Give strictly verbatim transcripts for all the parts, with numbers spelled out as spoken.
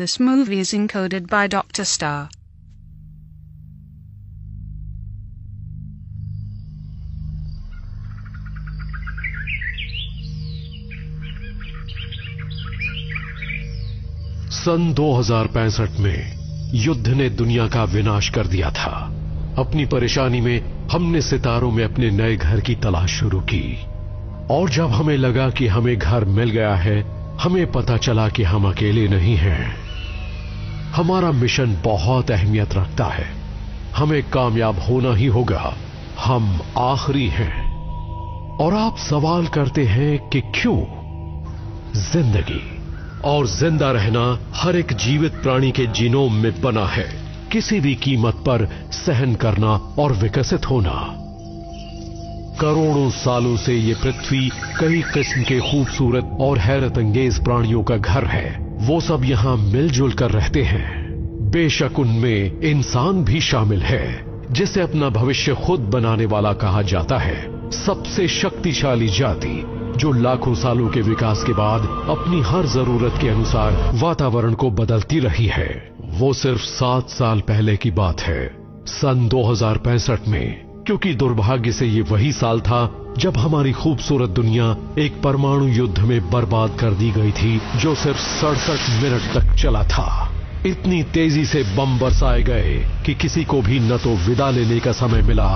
This movie is encoded by Doctor Star. सन दो हज़ार पैंसठ में युद्ध ने दुनिया का विनाश कर दिया था। अपनी परेशानी में हमने सितारों में अपने नए घर की तलाश शुरू की, और जब हमें लगा कि हमें घर मिल गया है, हमें पता चला कि हम अकेले नहीं हैं। हमारा मिशन बहुत अहमियत रखता है, हमें कामयाब होना ही होगा, हम आखिरी हैं। और आप सवाल करते हैं कि क्यों? जिंदगी और जिंदा रहना हर एक जीवित प्राणी के जीनोम में बना है, किसी भी कीमत पर सहन करना और विकसित होना। करोड़ों सालों से ये पृथ्वी कई किस्म के खूबसूरत और हैरत अंगेज प्राणियों का घर है। वो सब यहाँ मिलजुल कर रहते हैं। बेशक उनमें इंसान भी शामिल है, जिसे अपना भविष्य खुद बनाने वाला कहा जाता है। सबसे शक्तिशाली जाति जो लाखों सालों के विकास के बाद अपनी हर जरूरत के अनुसार वातावरण को बदलती रही है। वो सिर्फ सात साल पहले की बात है, सन दो हज़ार पैंसठ में, क्योंकि दुर्भाग्य से ये वही साल था जब हमारी खूबसूरत दुनिया एक परमाणु युद्ध में बर्बाद कर दी गई थी, जो सिर्फ सड़सठ मिनट तक चला था। इतनी तेजी से बम बरसाए गए कि किसी को भी न तो विदा लेने का समय मिला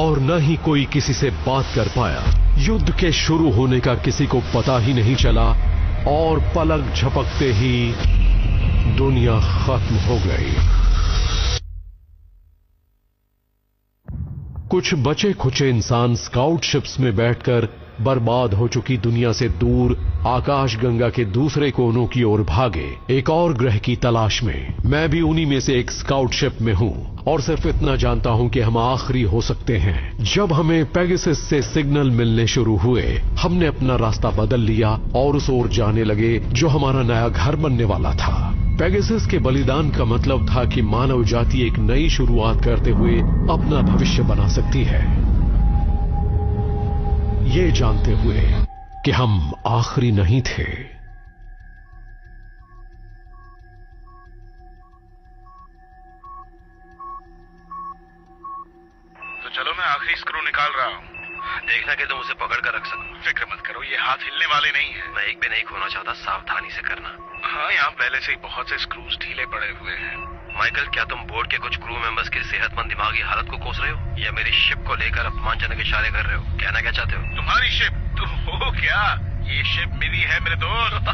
और न ही कोई किसी से बात कर पाया। युद्ध के शुरू होने का किसी को पता ही नहीं चला, और पलक झपकते ही दुनिया खत्म हो गई। कुछ बचे खुचे इंसान स्काउट शिप्स में बैठकर बर्बाद हो चुकी दुनिया से दूर आकाशगंगा के दूसरे कोनों की ओर भागे, एक और ग्रह की तलाश में। मैं भी उन्हीं में से एक स्काउट शिप में हूँ, और सिर्फ इतना जानता हूँ कि हम आखिरी हो सकते हैं। जब हमें पेगासस से सिग्नल मिलने शुरू हुए, हमने अपना रास्ता बदल लिया और उस ओर जाने लगे जो हमारा नया घर बनने वाला था। पेगासस के बलिदान का मतलब था कि मानव जाति एक नई शुरुआत करते हुए अपना भविष्य बना सकती है, ये जानते हुए कि हम आखिरी नहीं थे। तो चलो, मैं आखिरी स्क्रू निकाल रहा हूँ, देखना कि तुम उसे पकड़ कर रख सको। फिक्र मत करो, ये हाथ हिलने वाले नहीं है। मैं एक भी नहीं खोना चाहता, सावधानी से करना। हाँ, यहाँ पहले से ही बहुत से स्क्रूज ढीले पड़े हुए हैं। माइकल, क्या तुम बोर्ड के कुछ क्रू मेंबर्स के सेहतमंद दिमागी हालत को कोस रहे हो, या मेरी शिप को लेकर अपमानजनक इशारे कर रहे हो? कहना क्या चाहते हो? तुम्हारी शिप? तुम हो क्या? ये शिप मिली है मेरे दोस्त।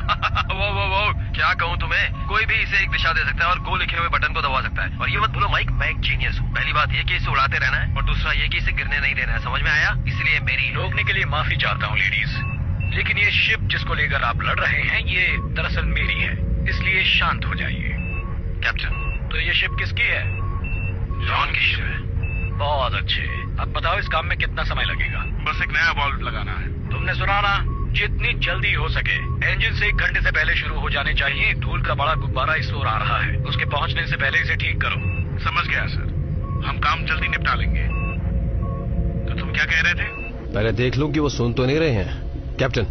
वो वो वो क्या कहूँ तुम्हें, कोई भी इसे एक दिशा दे सकता है और गो लिखे हुए बटन को दबा सकता है। और ये मत भूलो माइक, मैं एक जीनियस हूँ। पहली बात ये कि इसे उड़ाते रहना है, और दूसरा ये कि इसे गिरने नहीं देना है। समझ में आया? इसलिए मेरी रोकने के लिए माफी चाहता हूँ लेडीज, लेकिन ये शिप जिसको लेकर आप लड़ रहे हैं, ये दरअसल मेरी है, इसलिए शांत हो जाइए। कैप्टन, तो ये शिप किसकी है? जॉन की शिप है। बहुत अच्छे, अब बताओ इस काम में कितना समय लगेगा? बस एक नया वॉल्व लगाना है। तुमने सुना ना, जितनी जल्दी हो सके। इंजन से एक घंटे से पहले शुरू हो जाने चाहिए। धूल का बड़ा गुब्बारा इस ओर आ रहा है, उसके पहुंचने से पहले इसे ठीक करो। समझ गया सर, हम काम जल्दी निपटा लेंगे। तो तुम क्या कह रहे थे? पहले देख लूं कि वो सुन तो नहीं रहे हैं। कैप्टन,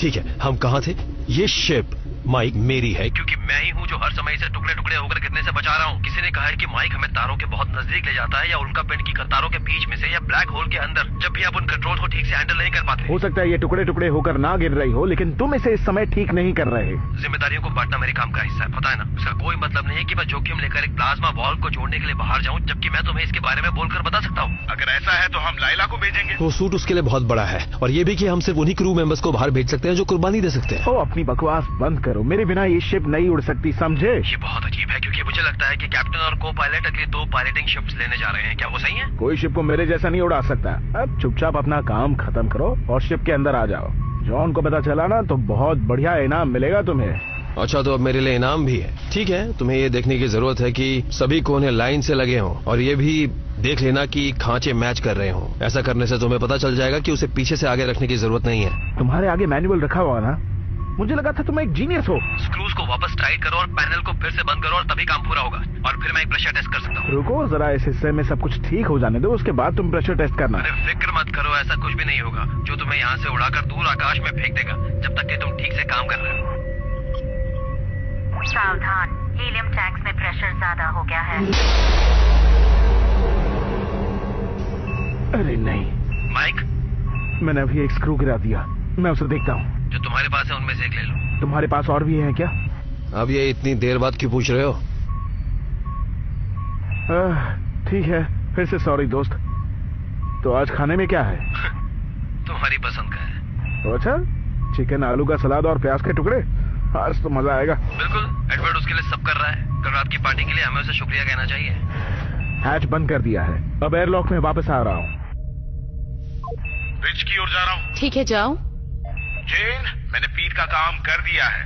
ठीक है, हम कहाँ थे? ये शिप माइक मेरी है, क्योंकि मैं ही हूँ जो हर समय इसे टुकड़े टुकड़े होकर गिरने से बचा रहा हूँ। किसी ने कहा है कि माइक हमें तारों के बहुत नजदीक ले जाता है, या उल्का पिंड की कतारों के बीच में से, या ब्लैक होल के अंदर, जब भी आप उन कंट्रोल को ठीक से हैंडल नहीं कर पाते। हो सकता है ये टुकड़े टुकड़े होकर ना गिर रही हो, लेकिन तुम इसे इस समय ठीक नहीं कर रहे। जिम्मेदारियों को बांटना मेरे काम का हिस्सा है, पता है ना। उसका कोई मतलब नहीं है कि मैं जोखिम लेकर एक प्लाज्मा वॉल्व को जोड़ने के लिए बाहर जाऊँ, जबकि मैं तुम्हें इसके बारे में बोलकर बता सकता हूँ। अगर ऐसा है तो हम लाइला को भेजेंगे। वो सूट उसके लिए बहुत बड़ा है, और ये भी कि हम सिर्फ उन्हीं क्रू मेंबर्स को बाहर भेज सकते हैं जो कुर्बानी दे सकते हैं। अपनी बकवास बंद कर, मेरे बिना ये शिप नहीं उड़ सकती, समझे? ये बहुत अजीब है, क्योंकि मुझे लगता है कि कैप्टन और को पायलट अगले दो पायलटिंग शिप्स लेने जा रहे हैं। क्या वो सही है? कोई शिप को मेरे जैसा नहीं उड़ा सकता। अब चुपचाप अपना काम खत्म करो और शिप के अंदर आ जाओ। जॉन को पता चला ना, तो बहुत बढ़िया इनाम मिलेगा तुम्हें। अच्छा, तो अब मेरे लिए इनाम भी है। ठीक है, तुम्हें ये देखने की जरूरत है कि सभी कोने लाइन से लगे हों, और ये भी देख लेना कि खांचे मैच कर रहे हों। ऐसा करने से तुम्हें पता चल जाएगा कि उसे पीछे से आगे रखने की जरूरत नहीं है। तुम्हारे आगे मैनुअल रखा हुआ ना, मुझे लगा था तुम एक जीनियस हो। स्क्रूज को वापस टाइट करो और पैनल को फिर से बंद करो, और तभी काम पूरा होगा, और फिर मैं एक प्रेशर टेस्ट कर सकता हूँ। रुको जरा, इस हिस्से में सब कुछ ठीक हो जाने दो, उसके बाद तुम प्रेशर टेस्ट करना। अरे फिक्र मत करो, ऐसा कुछ भी नहीं होगा जो तुम्हें यहाँ से उड़ाकर दूर आकाश में फेंक देगा, जब तक कि तुम ठीक से काम कर रहे हो। सावधान, हीलियम टैंक्स में प्रेशर ज्यादा हो गया है। अरे नहीं माइक, मैंने अभी एक स्क्रू गिरा दिया, मैं उसे देखता हूँ। जो तुम्हारे पास है उनमें से एक ले लो। तुम्हारे पास और भी है क्या? अब ये इतनी देर बाद क्यों पूछ रहे हो? ठीक है, फिर से सॉरी दोस्त। तो आज खाने में क्या है? तुम्हारी पसंद का है। तो अच्छा, चिकन आलू का सलाद और प्याज के टुकड़े, आज तो मजा आएगा। बिल्कुल, एडवर्ड उसके लिए सब कर रहा है। कल रात की पार्टी के लिए हमें उसे शुक्रिया कहना चाहिए। हैच बंद कर दिया है, अब एयरलॉक में वापस आ रहा हूँ। ब्रिज की ओर जा रहा हूँ। ठीक है जाओ। जेन, मैंने पीट का काम कर दिया है,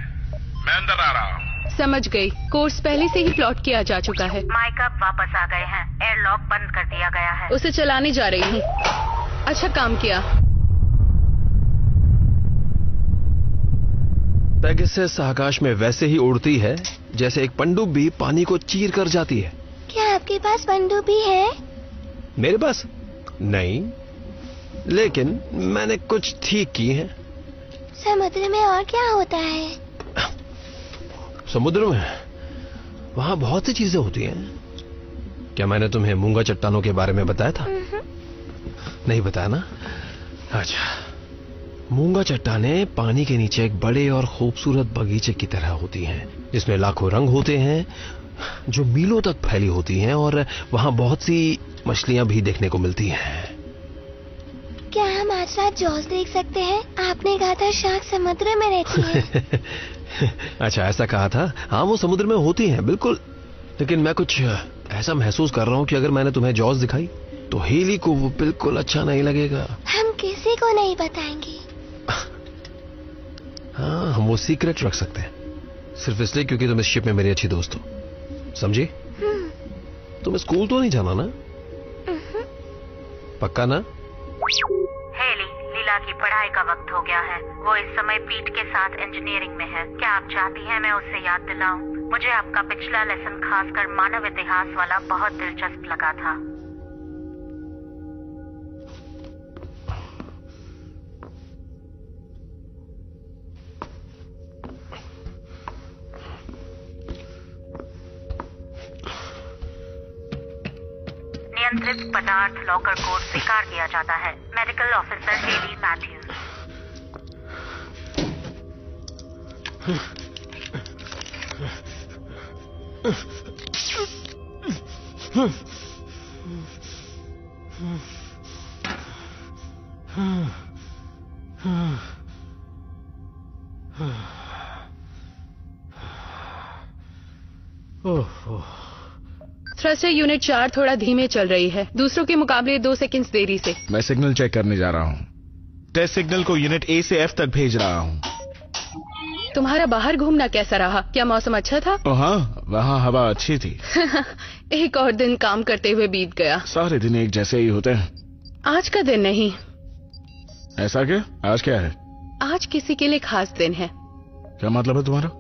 मैं अंदर आ रहा हूँ। समझ गई, कोर्स पहले से ही प्लॉट किया जा चुका है। माइक अब वापस आ गए हैं, एयरलॉक बंद कर दिया गया है। उसे चलाने जा रही हूँ। अच्छा काम किया। पेगासस आकाश में वैसे ही उड़ती है जैसे एक पनडुब्बी पानी को चीर कर जाती है। क्या आपके पास पनडुब्बी है? मेरे पास नहीं, लेकिन मैंने कुछ ठीक की है। समुद्र में और क्या होता है? समुद्र में वहाँ बहुत सी चीजें होती हैं। क्या मैंने तुम्हें मूंगा चट्टानों के बारे में बताया था? नहीं बताया ना। अच्छा, मूंगा चट्टाने पानी के नीचे एक बड़े और खूबसूरत बगीचे की तरह होती हैं, जिसमें लाखों रंग होते हैं जो मीलों तक फैली होती हैं, और वहाँ बहुत सी मछलियाँ भी देखने को मिलती हैं। क्या हम आज रात जॉज देख सकते हैं? आपने कहा था शार्क समुद्र में रहती है। अच्छा, ऐसा कहा था? हाँ, वो समुद्र में होती हैं, बिल्कुल। लेकिन मैं कुछ ऐसा महसूस कर रहा हूँ कि अगर मैंने तुम्हें जॉज दिखाई तो हेली को वो बिल्कुल अच्छा नहीं लगेगा। हम किसी को नहीं बताएंगे। हाँ, हम वो सीक्रेट रख सकते हैं, सिर्फ इसलिए क्योंकि तुम इस शिप में मेरी अच्छी दोस्त हो, समझी? तुम स्कूल तो नहीं जाना ना? पक्का ना? हेली, लीला की पढ़ाई का वक्त हो गया है, वो इस समय पीट के साथ इंजीनियरिंग में है। क्या आप चाहती हैं मैं उसे याद दिलाऊं? मुझे आपका पिछला लेसन, खासकर मानव इतिहास वाला, बहुत दिलचस्प लगा था। नियंत्रित पदार्थ लॉकर कोड स्वीकार किया जाता है। Medical officer heli Matthews. Thruster unit चार थोड़ा धीमे चल रही है, दूसरों के मुकाबले दो सेकंड्स देरी से। मैं सिग्नल चेक करने जा रहा हूँ। टेस्ट सिग्नल को यूनिट ए से एफ तक भेज रहा हूँ। तुम्हारा बाहर घूमना कैसा रहा? क्या मौसम अच्छा था? हाँ, वहाँ हवा अच्छी थी। एक और दिन काम करते हुए बीत गया। सारे दिन एक जैसे ही होते हैं। आज का दिन नहीं। ऐसा क्या? आज क्या है? आज किसी के लिए खास दिन है। क्या मतलब है तुम्हारा?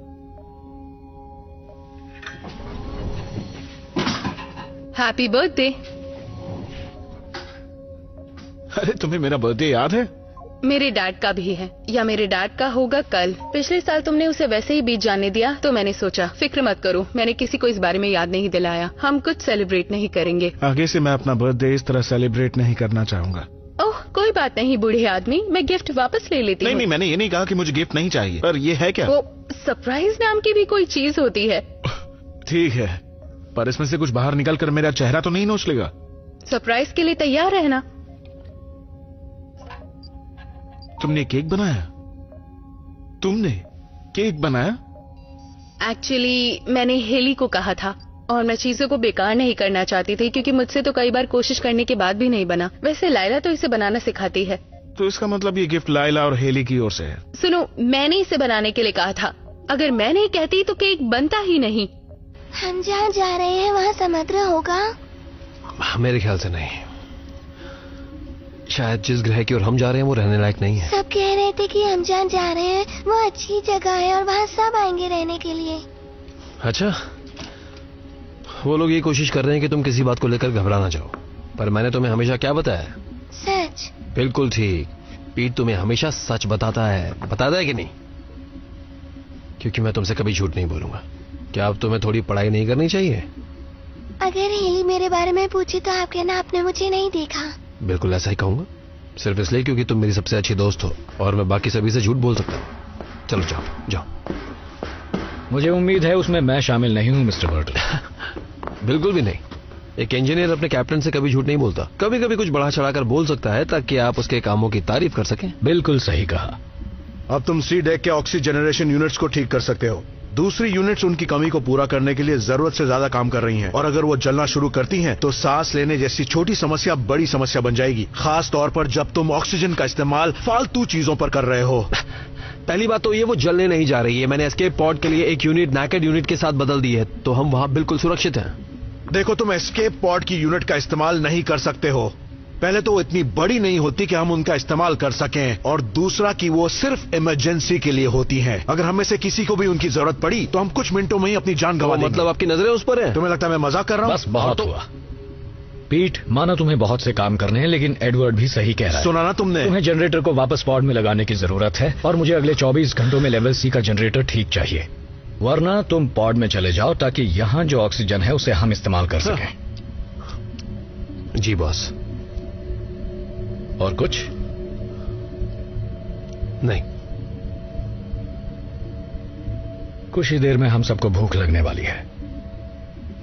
Happy birthday. अरे तुम्हें मेरा बर्थडे याद है? मेरे डैड का भी है, या मेरे डैड का होगा कल। पिछले साल तुमने उसे वैसे ही बीत जाने दिया, तो मैंने सोचा फिक्र मत करो, मैंने किसी को इस बारे में याद नहीं दिलाया। हम कुछ सेलिब्रेट नहीं करेंगे। आगे से मैं अपना बर्थडे इस तरह सेलिब्रेट नहीं करना चाहूँगा। ओह, कोई बात नहीं बूढ़े आदमी, मैं गिफ्ट वापस ले लेती हूँ। नहीं, नहीं, मैंने ये नहीं कहा कि मुझे गिफ्ट नहीं चाहिए। पर ये है क्या? वो सरप्राइज नाम की भी कोई चीज होती है। ठीक है, पर इसमें से कुछ बाहर निकलकर मेरा चेहरा तो नहीं नोच लेगा? सरप्राइज के लिए तैयार रहना। तुमने केक बनाया? तुमने केक बनाया? एक्चुअली मैंने हेली को कहा था, और मैं चीजों को बेकार नहीं करना चाहती थी, क्योंकि मुझसे तो कई बार कोशिश करने के बाद भी नहीं बना। वैसे लायला तो इसे बनाना सिखाती है। तो इसका मतलब ये गिफ्ट लायला और हेली की ओर से है? सुनो, मैंने इसे बनाने के लिए कहा था, अगर मैं नहीं कहती तो केक बनता ही नहीं। हम जहाँ जा रहे हैं वहाँ समुद्र होगा? मेरे ख्याल से नहीं। शायद जिस ग्रह की ओर हम जा रहे हैं वो रहने लायक नहीं है। सब कह रहे थे कि हम जहाँ जा रहे हैं वो अच्छी जगह है और वहाँ सब आएंगे रहने के लिए। अच्छा, वो लोग ये कोशिश कर रहे हैं कि तुम किसी बात को लेकर घबरा ना जाओ, पर मैंने तुम्हें हमेशा क्या बताया? सच। बिल्कुल ठीक, पीट तुम्हें हमेशा सच बताता है, बताता है कि नहीं? क्योंकि मैं तुमसे कभी झूठ नहीं बोलूंगा। क्या अब तुम्हें थोड़ी पढ़ाई नहीं करनी चाहिए? अगर ही मेरे बारे में पूछे तो आप कहना आपने मुझे नहीं देखा। बिल्कुल ऐसा ही कहूँगा, सिर्फ इसलिए क्योंकि तुम मेरी सबसे अच्छी दोस्त हो और मैं बाकी सभी से झूठ बोल सकता हूँ। चलो जाओ जाओ। मुझे उम्मीद है उसमें मैं शामिल नहीं हूँ मिस्टर बर्टल। बिल्कुल भी नहीं। एक इंजीनियर अपने कैप्टन से कभी झूठ नहीं बोलता, कभी कभी कुछ बढ़ा चढ़ाकर बोल सकता है ताकि आप उसके कामों की तारीफ कर सकें। बिल्कुल सही कहा। अब तुम सी डेक के ऑक्सीजनरेशन यूनिट्स को ठीक कर सकते हो। दूसरी यूनिट्स उनकी कमी को पूरा करने के लिए जरूरत से ज्यादा काम कर रही हैं और अगर वो जलना शुरू करती हैं तो सांस लेने जैसी छोटी समस्या बड़ी समस्या बन जाएगी, खास तौर पर जब तुम ऑक्सीजन का इस्तेमाल फालतू चीजों पर कर रहे हो। पहली बात तो ये वो जलने नहीं जा रही है। मैंने एस्केप पॉड के लिए एक यूनिट नैकेड यूनिट के साथ बदल दी है, तो हम वहाँ बिल्कुल सुरक्षित हैं। देखो, तुम एस्केप पॉड की यूनिट का इस्तेमाल नहीं कर सकते हो। पहले तो वो इतनी बड़ी नहीं होती कि हम उनका इस्तेमाल कर सकें, और दूसरा कि वो सिर्फ इमरजेंसी के लिए होती हैं। अगर हमें से किसी को भी उनकी जरूरत पड़ी तो हम कुछ मिनटों में ही अपनी जान गंवा देंगे। मतलब आपकी नजरें उस पर हैं? तुम्हें लगता है मैं मजाक कर रहा हूँ? बस बहुत हुआ पीट। माना तुम्हें बहुत से काम करने हैं, लेकिन एडवर्ड भी सही कह रहा है। सुना ना तुमने? तुम्हें जनरेटर को वापस पॉड में लगाने की जरूरत है और मुझे अगले चौबीस घंटों में लेवल सी का जनरेटर ठीक चाहिए, वरना तुम पॉड में चले जाओ ताकि यहाँ जो ऑक्सीजन है उसे हम इस्तेमाल कर सकें। जी बॉस। और कुछ नहीं। कुछ ही देर में हम सबको भूख लगने वाली है।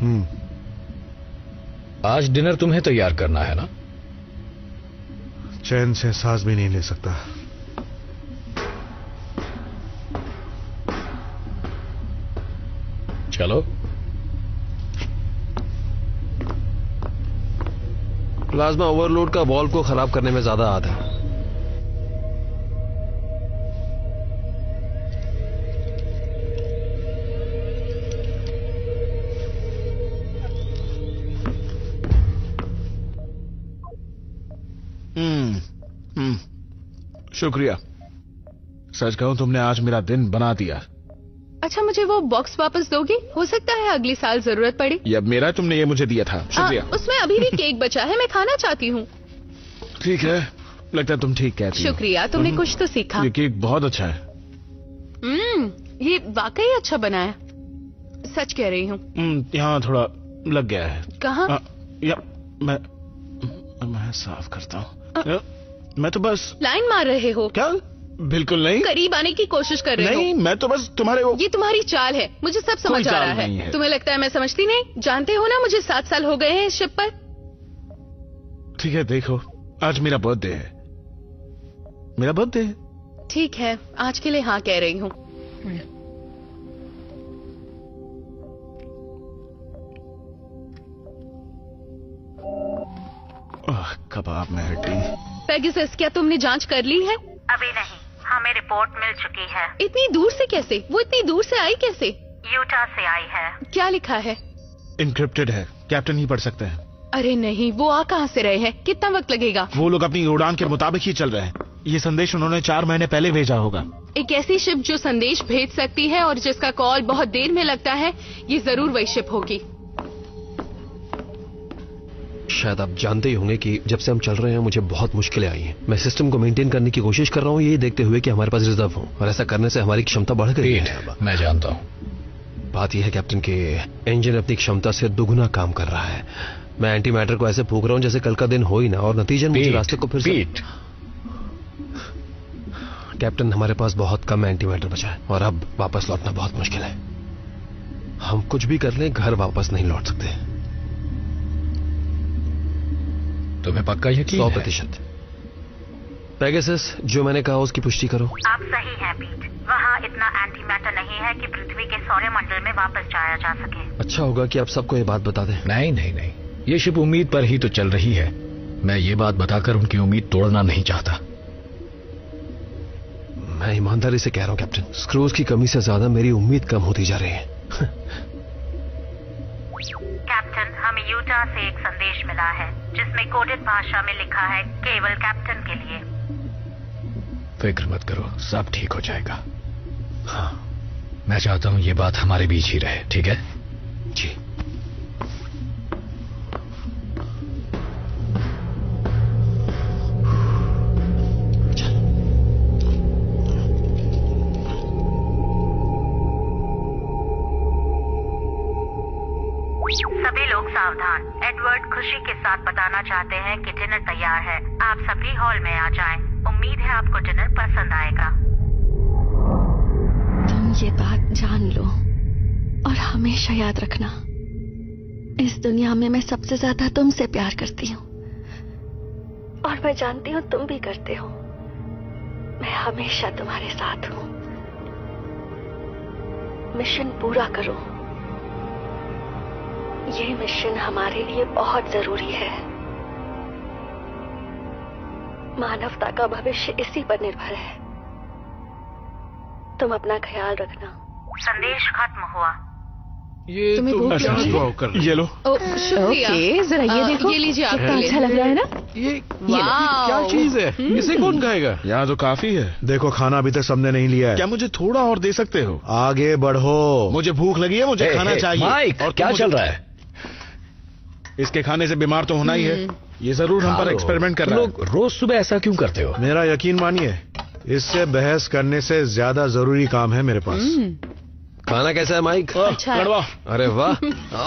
हम्म। आज डिनर तुम्हें तैयार करना है ना? चैन से सांस भी नहीं ले सकता। चलो। प्लाज्मा ओवरलोड का वॉल्व को खराब करने में ज्यादा हाथ है। हम्म हम्म शुक्रिया। सच कहूं, तुमने आज मेरा दिन बना दिया। अच्छा, मुझे वो बॉक्स वापस दोगी? हो सकता है अगले साल जरूरत पड़े। ये अब मेरा, तुमने ये मुझे दिया था। शुक्रिया। आ, उसमें अभी भी केक बचा है, मैं खाना चाहती हूँ। ठीक है, लगता है तुम ठीक कहती हो। शुक्रिया, तुमने कुछ तो सीखा। ये केक बहुत अच्छा है। हम्म, ये वाकई अच्छा बना है, सच कह रही हूँ। यहाँ थोड़ा लग गया है। कहाँ? मैं, मैं साफ करता हूँ। मैं तो बस लाइन मार रहे हो क्या? बिल्कुल नहीं, करीब आने की कोशिश कर रहे हो। नहीं, मैं तो बस तुम्हारे वो... ये तुम्हारी चाल है, मुझे सब समझ आ रहा है।, है तुम्हें लगता है मैं समझती नहीं? जानते हो ना मुझे सात साल हो गए हैं इस शिप पर। ठीक है, देखो आज मेरा बर्थडे है। मेरा बर्थडे है। ठीक है, आज के लिए हाँ कह रही हूँ। कबाब में हड्डी। पेगासस, क्या तुमने जांच कर ली है? अभी नहीं, हमें रिपोर्ट मिल चुकी है। इतनी दूर से कैसे? वो इतनी दूर से आई कैसे? यूटा से आई है। क्या लिखा है? इनक्रिप्टेड है, कैप्टन ही पढ़ सकते हैं। अरे नहीं, वो आ कहाँ से रहे हैं? कितना वक्त लगेगा? वो लोग अपनी उड़ान के मुताबिक ही चल रहे हैं। ये संदेश उन्होंने चार महीने पहले भेजा होगा। एक ऐसी शिप जो संदेश भेज सकती है और जिसका कॉल बहुत देर में लगता है, ये जरूर वही शिप होगी। शायद आप जानते ही होंगे कि जब से हम चल रहे हैं मुझे बहुत मुश्किलें आई हैं। मैं सिस्टम को मेंटेन करने की कोशिश कर रहा हूँ, यही देखते हुए कि हमारे पास रिजर्व हो, और ऐसा करने से हमारी क्षमता बढ़ गई है। मैं जानता हूँ। बात यह है कैप्टन कि इंजन अपनी क्षमता से दोगुना काम कर रहा है। मैं एंटी मैटर को ऐसे फूंक रहा हूँ जैसे कल का दिन हो ही ना, और नतीजन मुझे रास्ते को फिर से। कैप्टन, हमारे पास बहुत कम एंटी मैटर बचा है और अब वापस लौटना बहुत मुश्किल है। हम कुछ भी कर लें घर वापस नहीं लौट सकते। तुम्हें पक्का यकीन है? सौ प्रतिशत। पेगासस, जो मैंने कहा उसकी पुष्टि करो। आप सही हैं पीट, वहाँ इतना एंटी मैटर नहीं है कि पृथ्वी के सौरमंडल में वापस जाया जा सके। अच्छा होगा कि आप सबको ये बात बता दें। नहीं नहीं नहीं, ये शिप उम्मीद पर ही तो चल रही है। मैं ये बात बताकर उनकी उम्मीद तोड़ना नहीं चाहता। मैं ईमानदारी से कह रहा हूँ कैप्टन, स्क्रूज की कमी से ज्यादा मेरी उम्मीद कम होती जा रही है। कैप्टन, हमें यूटा से एक संदेश मिला है जिसमें कोडित भाषा में लिखा है केवल कैप्टन के लिए। फिक्र मत करो, सब ठीक हो जाएगा। हाँ, मैं चाहता हूँ ये बात हमारे बीच ही रहे। ठीक है जी। सावधान, एडवर्ड खुशी के साथ बताना चाहते हैं कि डिनर तैयार है, आप सभी हॉल में आ जाएं। उम्मीद है आपको डिनर पसंद आएगा। तुम ये बात जान लो और हमेशा याद रखना, इस दुनिया में मैं सबसे ज्यादा तुमसे प्यार करती हूँ और मैं जानती हूँ तुम भी करते हो। मैं हमेशा तुम्हारे साथ हूँ। मिशन पूरा करो, ये मिशन हमारे लिए बहुत जरूरी है। मानवता का भविष्य इसी पर निर्भर है। तुम अपना ख्याल रखना। संदेश खत्म हुआ। ये तो अच्छा कर ये लो। शुक्रिया। ओके, जरा ये देखो, ये लीजिए, आपको अच्छा लग रहा है ना? ये क्या चीज है? इसे कौन खाएगा? यहाँ तो काफी है। देखो, खाना अभी तक सबने नहीं लिया है। क्या मुझे थोड़ा और दे सकते हो? आगे बढ़ो, मुझे भूख लगी है, मुझे खाना चाहिए। और क्या चल रहा है? इसके खाने से बीमार तो होना ही है। ये जरूर हम पर एक्सपेरिमेंट कर रहा है। लोग रोज सुबह ऐसा क्यों करते हो? मेरा यकीन मानिए, इससे बहस करने से ज्यादा जरूरी काम है मेरे पास। खाना कैसा है माइक? अच्छा है। अरे वाह,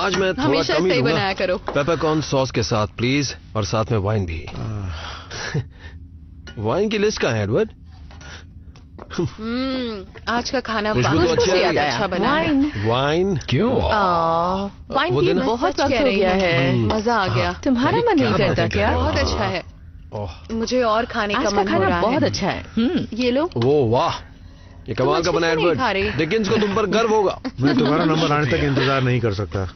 आज मैं थोड़ा कम ही बनाया करो। पेपरकॉर्न सॉस के साथ प्लीज, और साथ में वाइन भी। वाइन की लिस्ट कहाँ है एडवर्ड? आज का खाना अच्छा बना। वाइन क्यों? वाइन बहुत अच्छा गया है, मजा आ गया। तुम्हारा मन नहीं करता क्या? बहुत अच्छा है, मुझे और खाने का मन हो रहा है। बहुत अच्छा है। ये लो। वो वाह, ये कमाल का बना एडवर्ड। डिकिन्स को तुम पर गर्व होगा। मैं तुम्हारा नंबर आने तक इंतजार नहीं कर सकता।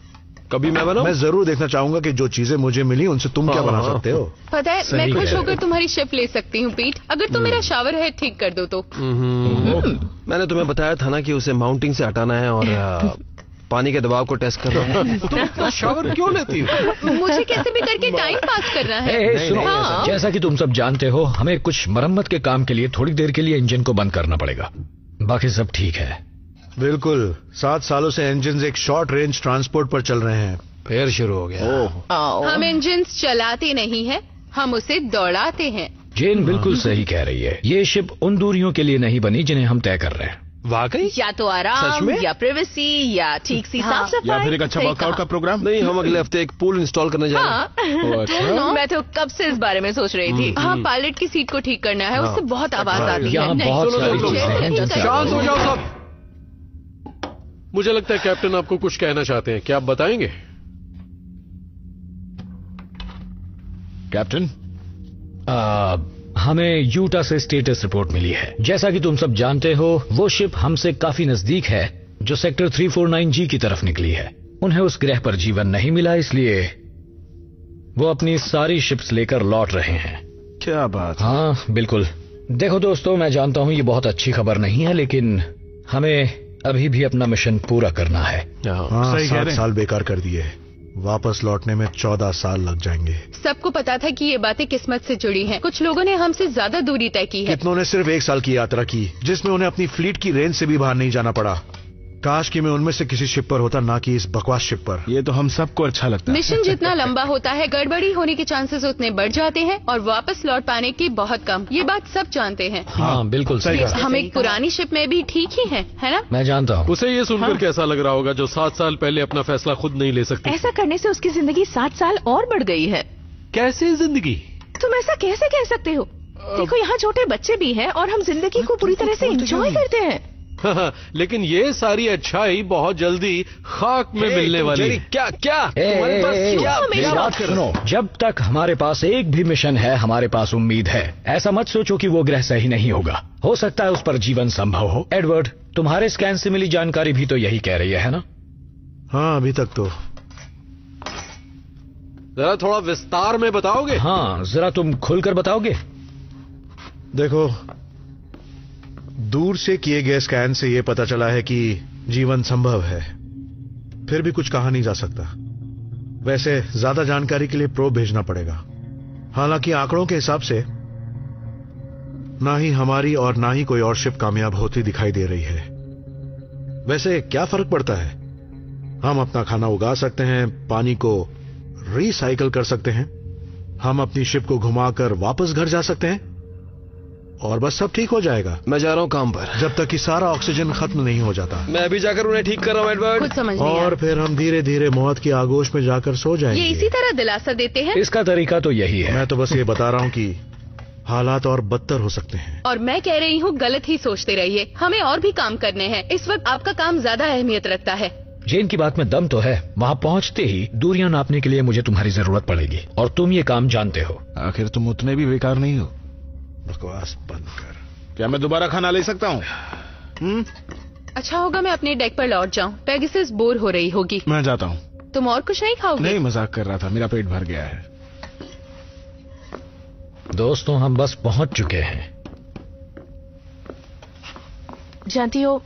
कभी मैं बनाऊं? मैं जरूर देखना चाहूंगा कि जो चीजें मुझे मिली उनसे तुम क्या बना सकते हो। पता है, मैं खुश होकर तुम्हारी शेफ ले सकती हूँ पीट, अगर तुम मेरा शावर है ठीक कर दो तो। मैंने तुम्हें बताया था ना कि उसे माउंटिंग से हटाना है और पानी के दबाव को टेस्ट करना है। तुम शावर क्यों लेती हो? मुझे कैसे भी करके टाइम पास करना है। hey, hey, सुनो, हाँ। जैसा कि तुम सब जानते हो, हमें कुछ मरम्मत के काम के लिए थोड़ी देर के लिए इंजन को बंद करना पड़ेगा। बाकी सब ठीक है। बिल्कुल, सात सालों से इंजन एक शॉर्ट रेंज ट्रांसपोर्ट पर चल रहे हैं। फिर शुरू हो गया। oh. हम इंजन चलाते नहीं है, हम उसे दौड़ाते हैं। जेन बिल्कुल सही कह रही है। ये शिप उन दूरियों के लिए नहीं बनी जिन्हें हम तय कर रहे हैं। वाकई? या तो आराम या प्राइवेसी या ठीक सी साफ सफाई या फिर एक अच्छा वर्कआउट का प्रोग्राम। नहीं, हम अगले हफ्ते एक पूल इंस्टॉल करने जा रहे हैं। मैं तो कब से इस बारे में सोच रही थी। हाँ, पायलट की सीट को ठीक करना है, उससे बहुत आवाज आती है। शांत हो जाओ सब। मुझे लगता है कैप्टन आपको कुछ कहना चाहते हैं, क्या आप बताएंगे? कैप्टन, हमें यूटा से स्टेटस रिपोर्ट मिली है। जैसा कि तुम सब जानते हो, वो शिप हमसे काफी नजदीक है जो सेक्टर तीन सौ उनचास जी की तरफ निकली है। उन्हें उस ग्रह पर जीवन नहीं मिला, इसलिए वो अपनी सारी शिप्स लेकर लौट रहे हैं। क्या बात? हाँ बिल्कुल। देखो दोस्तों, मैं जानता हूँ ये बहुत अच्छी खबर नहीं है, लेकिन हमें अभी भी अपना मिशन पूरा करना है। हाँ, सात साल बेकार कर दिए, वापस लौटने में चौदह साल लग जाएंगे। सबको पता था कि ये बातें किस्मत से जुड़ी हैं। कुछ लोगों ने हमसे ज्यादा दूरी तय की है। कितनों ने सिर्फ एक साल की यात्रा की जिसमें उन्हें अपनी फ्लीट की रेंज से भी बाहर नहीं जाना पड़ा। काश कि मैं उनमें से किसी शिप पर होता, ना कि इस बकवास शिप पर। ये तो हम सबको अच्छा लगता है। मिशन जितना लंबा होता है, गड़बड़ी होने के चांसेस उतने बढ़ जाते हैं और वापस लौट पाने की बहुत कम। ये बात सब जानते हैं। हाँ बिल्कुल सही। हम एक पुरानी शिप में भी ठीक ही हैं, है ना? मैं जानता हूँ। उसे ये सुनकर कैसा लग रहा होगा जो सात साल पहले अपना फैसला खुद नहीं ले सकती। ऐसा करने से उसकी जिंदगी सात साल और बढ़ गई है। कैसी जिंदगी? तुम ऐसा कैसे कह सकते हो? देखो, यहाँ छोटे बच्चे भी हैं और हम जिंदगी को पूरी तरह से एंजॉय करते हैं। लेकिन ये सारी अच्छाई बहुत जल्दी खाक में ए, मिलने वाली है। क्या क्या तुम्हारे पास क्या? मेरी बात सुनो, जब तक हमारे पास एक भी मिशन है, हमारे पास उम्मीद है। ऐसा मत सोचो कि वो ग्रह सही नहीं होगा, हो सकता है उस पर जीवन संभव हो। एडवर्ड, तुम्हारे स्कैन से मिली जानकारी भी तो यही कह रही है, है ना? हाँ, अभी तक तो। जरा थोड़ा विस्तार में बताओगे? हाँ, जरा तुम खुलकर बताओगे। देखो, दूर से किए गए स्कैन से यह पता चला है कि जीवन संभव है, फिर भी कुछ कहा नहीं जा सकता। वैसे ज्यादा जानकारी के लिए प्रोब भेजना पड़ेगा। हालांकि आंकड़ों के हिसाब से ना ही हमारी और ना ही कोई और शिप कामयाब होती दिखाई दे रही है। वैसे क्या फर्क पड़ता है? हम अपना खाना उगा सकते हैं, पानी को रिसाइकल कर सकते हैं, हम अपनी शिप को घुमाकर वापस घर जा सकते हैं। और बस सब ठीक हो जाएगा। मैं जा रहा हूँ काम पर जब तक कि सारा ऑक्सीजन खत्म नहीं हो जाता। मैं अभी जाकर उन्हें ठीक कर रहा हूँ एडवर्ड। कुछ समझ नहीं और फिर हम धीरे धीरे मौत की आगोश में जाकर सो जाएंगे। ये इसी तरह दिलासा देते हैं। इसका तरीका तो यही है। मैं तो बस ये बता रहा हूँ कि हालात और बदतर हो सकते हैं। और मैं कह रही हूँ गलत ही सोचते रहिए, हमें और भी काम करने हैं। इस वक्त आपका काम ज्यादा अहमियत रखता है। जेन की बात में दम तो है। वहाँ पहुँचते ही दूरियाँ नापने के लिए मुझे तुम्हारी जरूरत पड़ेगी और तुम ये काम जानते हो। आखिर तुम उतने भी बेकार नहीं हो। बकवास बंद कर। क्या मैं दोबारा खाना ले सकता हूँ? अच्छा होगा मैं अपने डेक पर लौट जाऊँ। पेगासस बोर हो रही होगी। मैं जाता हूँ। तुम और कुछ नहीं खाओगे? नहीं, मजाक कर रहा था। मेरा पेट भर गया है। दोस्तों हम बस पहुँच चुके हैं। जानती हो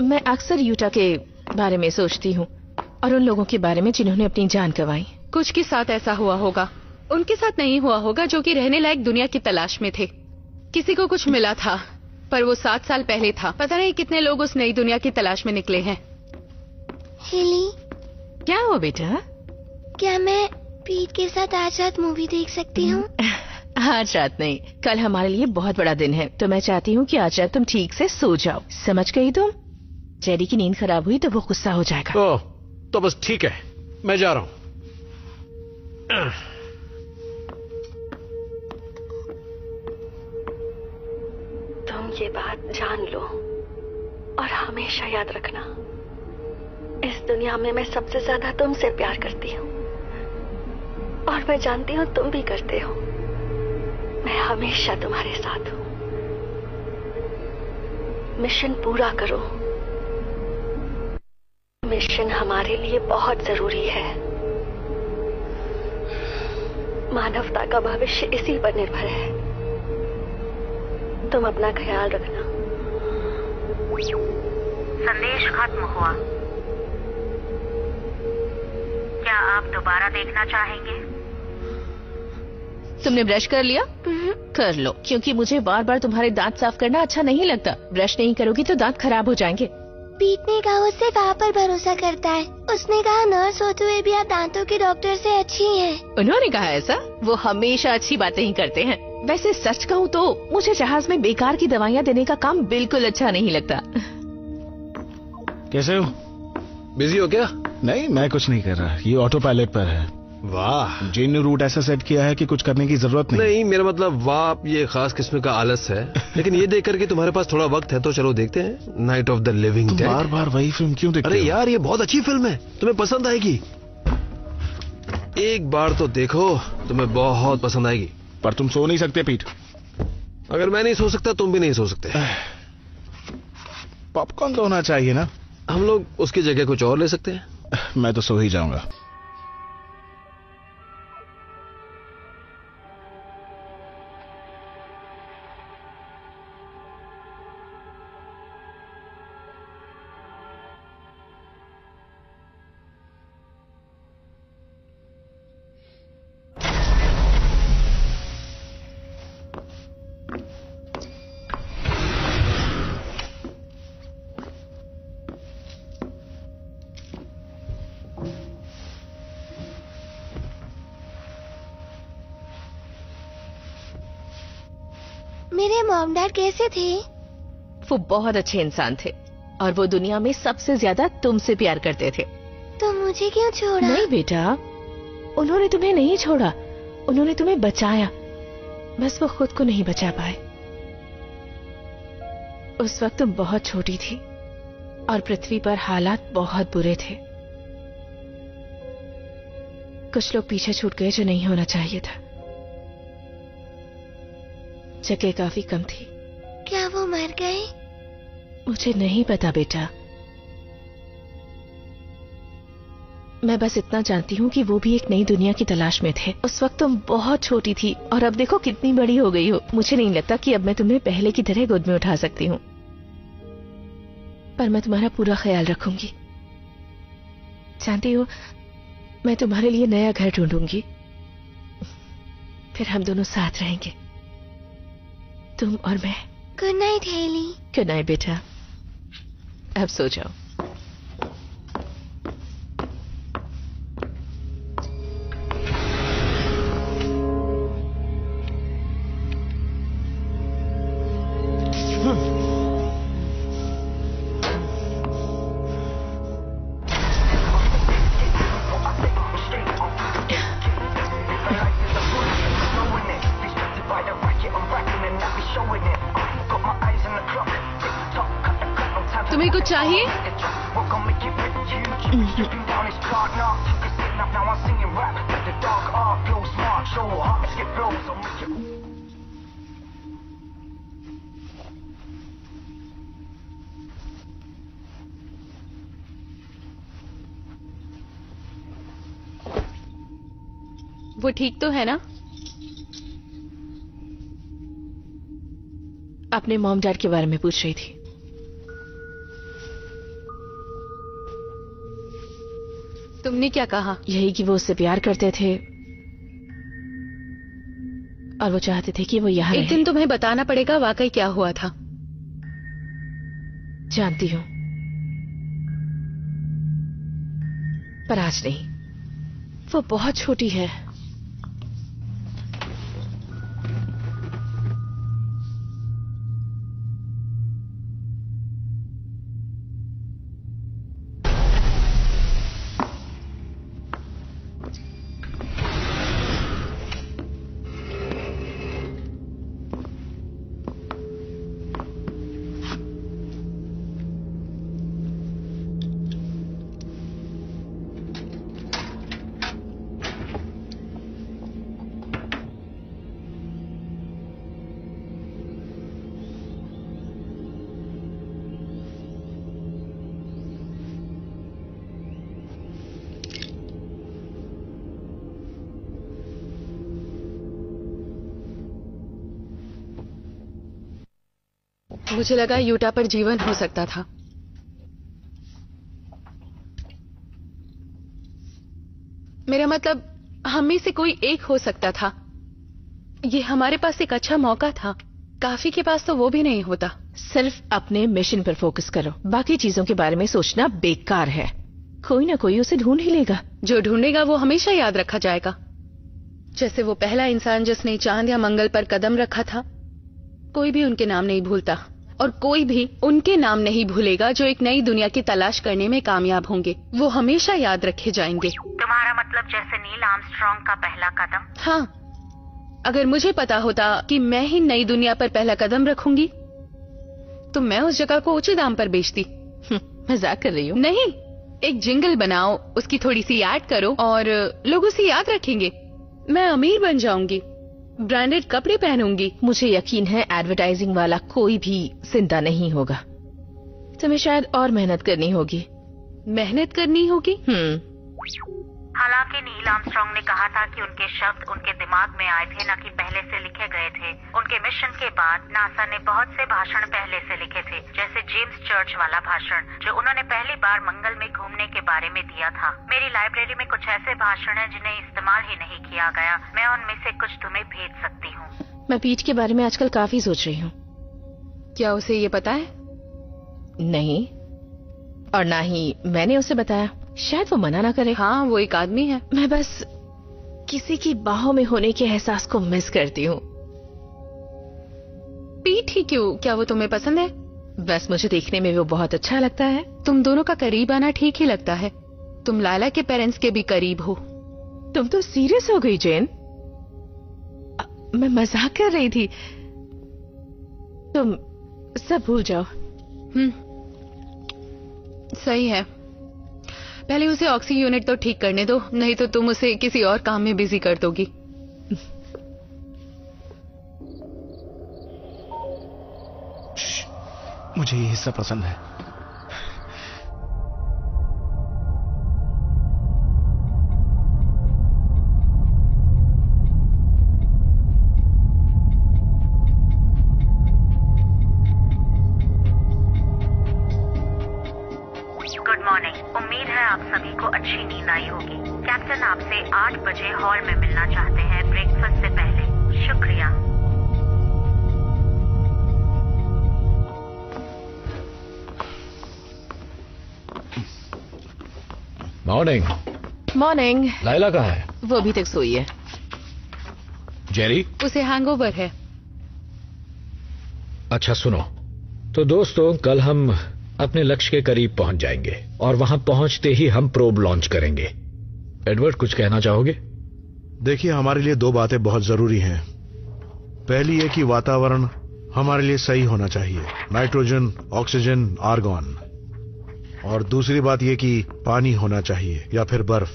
मैं अक्सर यूटा के बारे में सोचती हूँ और उन लोगों के बारे में जिन्होंने अपनी जान गंवाई। कुछ के साथ ऐसा हुआ होगा, उनके साथ नहीं हुआ होगा जो कि रहने लायक दुनिया की तलाश में थे। किसी को कुछ मिला था पर वो सात साल पहले था। पता नहीं कितने लोग उस नई दुनिया की तलाश में निकले हैं। हेली, क्या हुआ बेटा? क्या मैं पीट के साथ आज रात मूवी देख सकती हूँ? आज रात नहीं, कल हमारे लिए बहुत बड़ा दिन है तो मैं चाहती हूँ कि आज रात तुम ठीक से सो जाओ। समझ गई तुम? जेरी की नींद खराब हुई तो वो गुस्सा हो जाएगा। तो, तो बस ठीक है, मैं जा रहा हूँ। ये बात जान लो और हमेशा याद रखना, इस दुनिया में मैं सबसे ज्यादा तुमसे प्यार करती हूँ और मैं जानती हूँ तुम भी करते हो। मैं हमेशा तुम्हारे साथ हूँ। मिशन पूरा करो, मिशन हमारे लिए बहुत जरूरी है। मानवता का भविष्य इसी पर निर्भर है। तुम अपना ख्याल रखना। संदेश खत्म हुआ। क्या आप दोबारा देखना चाहेंगे? तुमने ब्रश कर लिया? कर लो, क्योंकि मुझे बार बार तुम्हारे दांत साफ करना अच्छा नहीं लगता। ब्रश नहीं करोगी तो दांत खराब हो जाएंगे। पीट ने कहा वो सिर्फ आप पर भरोसा करता है। उसने कहा नर्स होते हुए भी आप दांतों के डॉक्टर से अच्छी हैं। उन्होंने कहा ऐसा? वो हमेशा अच्छी बातें ही करते हैं। वैसे सच कहूँ तो मुझे जहाज में बेकार की दवाइयाँ देने का काम बिल्कुल अच्छा नहीं लगता। कैसे हो? बिजी हो क्या? नहीं, मैं कुछ नहीं कर रहा। ये ऑटो पायलट पर है। वाह, जेन ने रूट ऐसा सेट किया है कि कुछ करने की जरूरत नहीं। नहीं, मेरा मतलब वाह ये खास किस्म का आलस है। लेकिन ये देख कर कि तुम्हारे पास थोड़ा वक्त है तो चलो देखते हैं night of the living dead. बार बार वही फिल्म क्यों देखते हो? अरे यार ये बहुत अच्छी फिल्म है, तुम्हें पसंद आएगी। एक बार तो देखो, तुम्हें बहुत पसंद आएगी। पर तुम सो नहीं सकते पीट। अगर मैं नहीं सो सकता तुम भी नहीं सो सकते। पॉपकॉर्न तो होना चाहिए ना। हम लोग उसकी जगह कुछ और ले सकते हैं। मैं तो सो ही जाऊंगा। मॉम डैड कैसे थे? वो बहुत अच्छे इंसान थे और वो दुनिया में सबसे ज्यादा तुमसे प्यार करते थे। तो मुझे क्यों छोड़ा? नहीं बेटा, उन्होंने तुम्हें नहीं छोड़ा, उन्होंने तुम्हें बचाया। बस वो खुद को नहीं बचा पाए। उस वक्त तुम बहुत छोटी थी और पृथ्वी पर हालात बहुत बुरे थे। कुछ लोग पीछे छूट गए जो नहीं होना चाहिए था। जगह काफी कम थी। क्या वो मर गए? मुझे नहीं पता बेटा, मैं बस इतना जानती हूँ कि वो भी एक नई दुनिया की तलाश में थे। उस वक्त तुम बहुत छोटी थी और अब देखो कितनी बड़ी हो गई हो। मुझे नहीं लगता कि अब मैं तुम्हें पहले की तरह गोद में उठा सकती हूँ, पर मैं तुम्हारा पूरा ख्याल रखूंगी। जानती हो मैं तुम्हारे लिए नया घर ढूंढूंगी, फिर हम दोनों साथ रहेंगे, तुम और मैं। Good night heli. Good night बेटा, अब सो जाओ। तुम्हें कुछ चाहिए? वो ठीक तो है ना? अपने मॉम डैड के बारे में पूछ रही थी। तुमने क्या कहा? यही कि वो उससे प्यार करते थे और वो चाहते थे कि वो यहाँ रहे। एक दिन तुम्हें बताना पड़ेगा वाकई क्या हुआ था। जानती हूं, पर आज नहीं। वो बहुत छोटी है। मुझे लगा यूटा पर जीवन हो सकता था। मेरा मतलब हम में से कोई एक हो सकता था। ये हमारे पास एक अच्छा मौका था। काफी के पास तो वो भी नहीं होता। सिर्फ अपने मिशन पर फोकस करो, बाकी चीजों के बारे में सोचना बेकार है। कोई ना कोई उसे ढूंढ ही लेगा। जो ढूंढेगा वो हमेशा याद रखा जाएगा, जैसे वो पहला इंसान जिसने चांद या मंगल पर कदम रखा था। कोई भी उनके नाम नहीं भूलता और कोई भी उनके नाम नहीं भूलेगा जो एक नई दुनिया की तलाश करने में कामयाब होंगे। वो हमेशा याद रखे जाएंगे। तुम्हारा मतलब जैसे नील आर्मस्ट्रॉन्ग का पहला कदम? हाँ, अगर मुझे पता होता कि मैं ही नई दुनिया पर पहला कदम रखूंगी तो मैं उस जगह को ऊंचे दाम पर बेचती। मजाक कर रही हूँ? नहीं, एक जिंगल बनाओ, उसकी थोड़ी सी ऐड करो और लोग उसे याद रखेंगे। मैं अमीर बन जाऊंगी, ब्रांडेड कपड़े पहनूंगी। मुझे यकीन है एडवर्टाइजिंग वाला कोई भी जिंदा नहीं होगा। तुम्हें शायद और मेहनत करनी होगी। मेहनत करनी होगी? हम्म। हालांकि नील आर्मस्ट्रॉन्ग ने कहा था कि उनके शब्द उनके दिमाग में आए थे, न कि पहले से लिखे गए थे। उनके मिशन के बाद नासा ने बहुत से भाषण पहले से लिखे थे, जैसे जेम्स चर्च वाला भाषण जो उन्होंने पहली बार मंगल में घूमने के बारे में दिया था। मेरी लाइब्रेरी में कुछ ऐसे भाषण हैं जिन्हें इस्तेमाल ही नहीं किया गया। मैं उनमें से कुछ तुम्हें भेज सकती हूँ। मैं पीट के बारे में आजकल काफी सोच रही हूँ। क्या उसे ये पता है? नहीं, और ना ही मैंने उसे बताया। शायद वो मना ना करे। हाँ, वो एक आदमी है। मैं बस किसी की बाहों में होने के एहसास को मिस करती हूँ। पीट ही क्यों? क्या वो तुम्हें पसंद है? बस मुझे देखने में वो बहुत अच्छा लगता है। तुम दोनों का करीब आना ठीक ही लगता है। तुम लाला के पेरेंट्स के भी करीब हो। तुम तो सीरियस हो गई जेन। आ, मैं मजाक कर रही थी। तुम सब भूल जाओ। हम्म, सही है। पहले उसे ऑक्सी यूनिट तो ठीक करने दो, नहीं तो तुम उसे किसी और काम में बिजी कर दोगी। मुझे ये हिस्सा पसंद है। Good morning. उम्मीद है आप सभी को अच्छी नींद आई होगी। कैप्टन आपसे आठ बजे हॉल में मिलना चाहते हैं, ब्रेकफास्ट से पहले। शुक्रिया। मॉर्निंग। मॉर्निंग। लाइला कहाँ है? वो अभी तक सोई है। जेरी? उसे हैंगओवर है। अच्छा सुनो, तो दोस्तों कल हम अपने लक्ष्य के करीब पहुंच जाएंगे और वहां पहुंचते ही हम प्रोब लॉन्च करेंगे। एडवर्ड, कुछ कहना चाहोगे? देखिए, हमारे लिए दो बातें बहुत जरूरी हैं। पहली है कि वातावरण हमारे लिए सही होना चाहिए, नाइट्रोजन, ऑक्सीजन, आर्गन। और दूसरी बात यह कि पानी होना चाहिए या फिर बर्फ,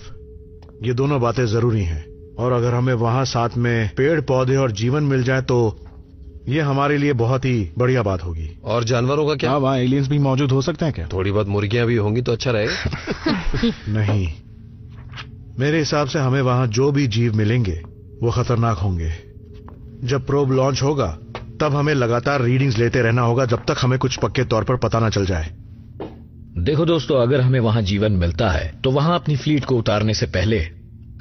ये दोनों बातें जरूरी हैं। और अगर हमें वहां साथ में पेड़ पौधे और जीवन मिल जाए तो ये हमारे लिए बहुत ही बढ़िया बात होगी। और जानवरों का क्या? हाँ, वहाँ एलियंस भी मौजूद हो सकते हैं क्या? थोड़ी बहुत मुर्गियां भी होंगी तो अच्छा रहेगा। नहीं, मेरे हिसाब से हमें वहां जो भी जीव मिलेंगे वो खतरनाक होंगे। जब प्रोब लॉन्च होगा तब हमें लगातार रीडिंग्स लेते रहना होगा जब तक हमें कुछ पक्के तौर पर पता ना चल जाए। देखो दोस्तों, अगर हमें वहां जीवन मिलता है तो वहां अपनी फ्लीट को उतारने से पहले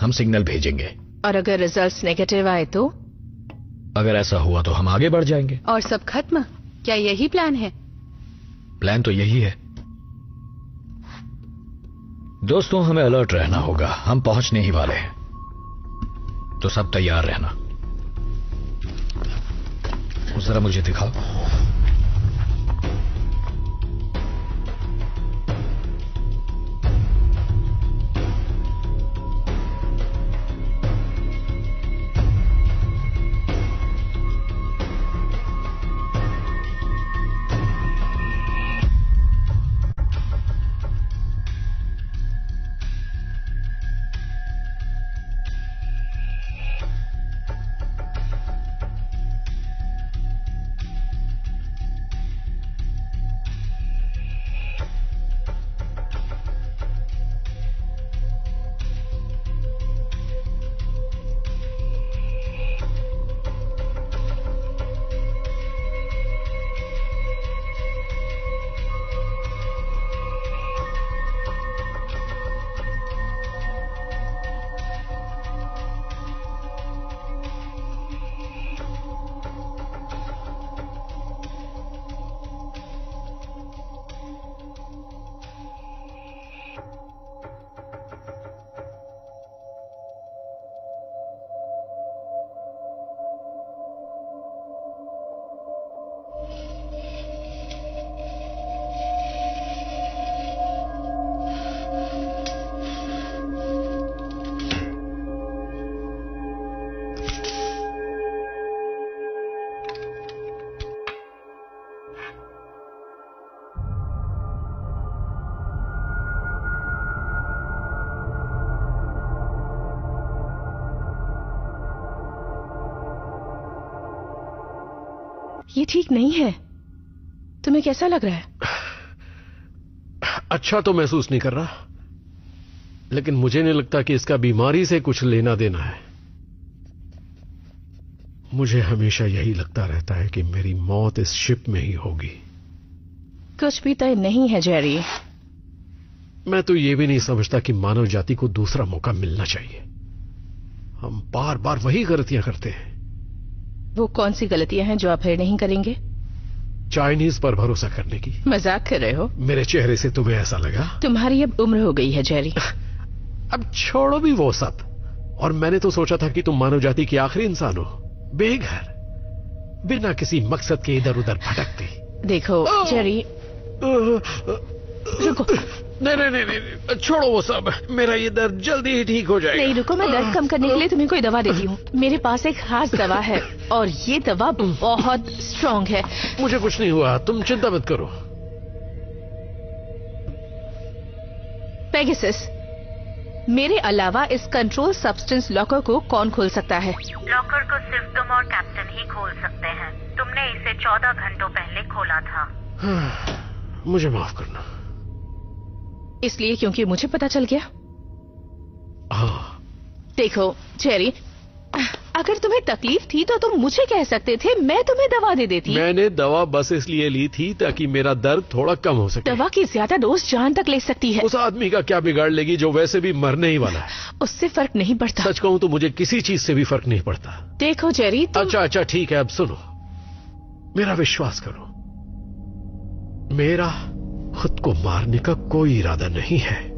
हम सिग्नल भेजेंगे। और अगर रिजल्ट्स नेगेटिव आए तो? अगर ऐसा हुआ तो हम आगे बढ़ जाएंगे। और सब खत्म? क्या यही प्लान है? प्लान तो यही है दोस्तों, हमें अलर्ट रहना होगा, हम पहुंचने ही वाले हैं, तो सब तैयार रहना। जरा मुझे दिखाओ। ये ठीक नहीं है। तुम्हें कैसा लग रहा है? अच्छा तो महसूस नहीं कर रहा, लेकिन मुझे नहीं लगता कि इसका बीमारी से कुछ लेना देना है। मुझे हमेशा यही लगता रहता है कि मेरी मौत इस शिप में ही होगी। कुछ भी तय नहीं है जेरी। मैं तो ये भी नहीं समझता कि मानव जाति को दूसरा मौका मिलना चाहिए। हम बार बार वही गलतियां करते हैं। वो कौन सी गलतियां हैं जो आप फिर नहीं करेंगे? चाइनीज पर भरोसा करने की। मजाक कर रहे हो? मेरे चेहरे से तुम्हें ऐसा लगा? तुम्हारी अब उम्र हो गई है जेरी। अब छोड़ो भी वो सब। और मैंने तो सोचा था कि तुम मानव जाति के आखिरी इंसान हो, बेघर, बिना किसी मकसद के इधर उधर भटकती। देखो जेरी, रुको। नहीं नहीं नहीं, छोड़ो वो सब, मेरा ये दर्द जल्दी ही ठीक हो जाएगा। नहीं रुको, मैं दर्द कम करने के लिए तुम्हें कोई दवा देती हूँ। मेरे पास एक खास दवा है और ये दवा बहुत स्ट्रांग है। मुझे कुछ नहीं हुआ, तुम चिंता मत करो। पेगासस, मेरे अलावा इस कंट्रोल सब्सटेंस लॉकर को कौन खोल सकता है? लॉकर को सिर्फ तुम और कैप्टन ही खोल सकते हैं। तुमने इसे चौदह घंटों पहले खोला था। हाँ, मुझे माफ करना, इसलिए क्योंकि मुझे पता चल गया। हाँ। देखो जेरी, अगर तुम्हें तकलीफ थी तो तुम मुझे कह सकते थे, मैं तुम्हें दवा दे देती। मैंने दवा बस इसलिए ली थी ताकि मेरा दर्द थोड़ा कम हो सके। दवा की ज्यादा डोज जान तक ले सकती है। उस आदमी का क्या बिगाड़ लेगी जो वैसे भी मरने ही वाला है? उससे फर्क नहीं पड़ता। सच कहूँ तो मुझे किसी चीज से भी फर्क नहीं पड़ता। देखो जेरी। अच्छा अच्छा ठीक है, अब सुनो, मेरा विश्वास करो, मेरा खुद को मारने का कोई इरादा नहीं है।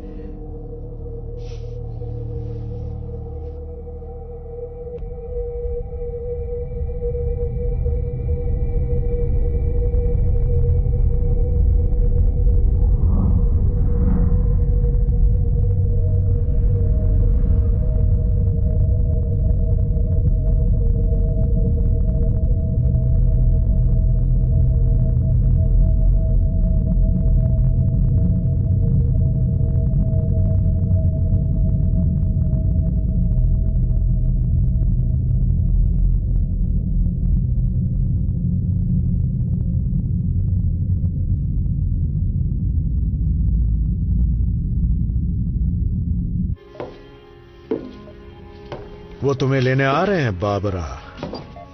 वो तुम्हें लेने आ रहे हैं बाबरा।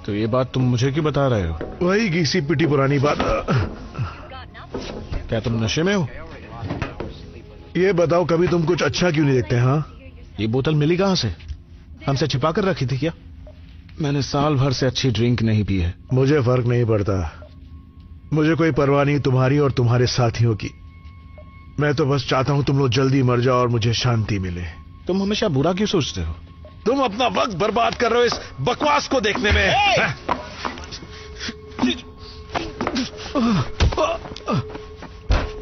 तो ये बात तुम मुझे क्यों बता रहे हो? वही घीसी पिटी पुरानी बात। क्या तुम नशे में हो? ये बताओ कभी तुम कुछ अच्छा क्यों नहीं देखते? हाँ, ये बोतल मिली कहाँ से? हमसे छिपा कर रखी थी क्या? मैंने साल भर से अच्छी ड्रिंक नहीं पी है। मुझे फर्क नहीं पड़ता, मुझे कोई परवाह नहीं तुम्हारी और तुम्हारे साथियों की। मैं तो बस चाहता हूँ तुम लोग जल्दी मर जाओ और मुझे शांति मिले। तुम हमेशा बुरा क्यों सोचते हो? तुम अपना वक्त बर्बाद कर रहे हो इस बकवास को देखने में।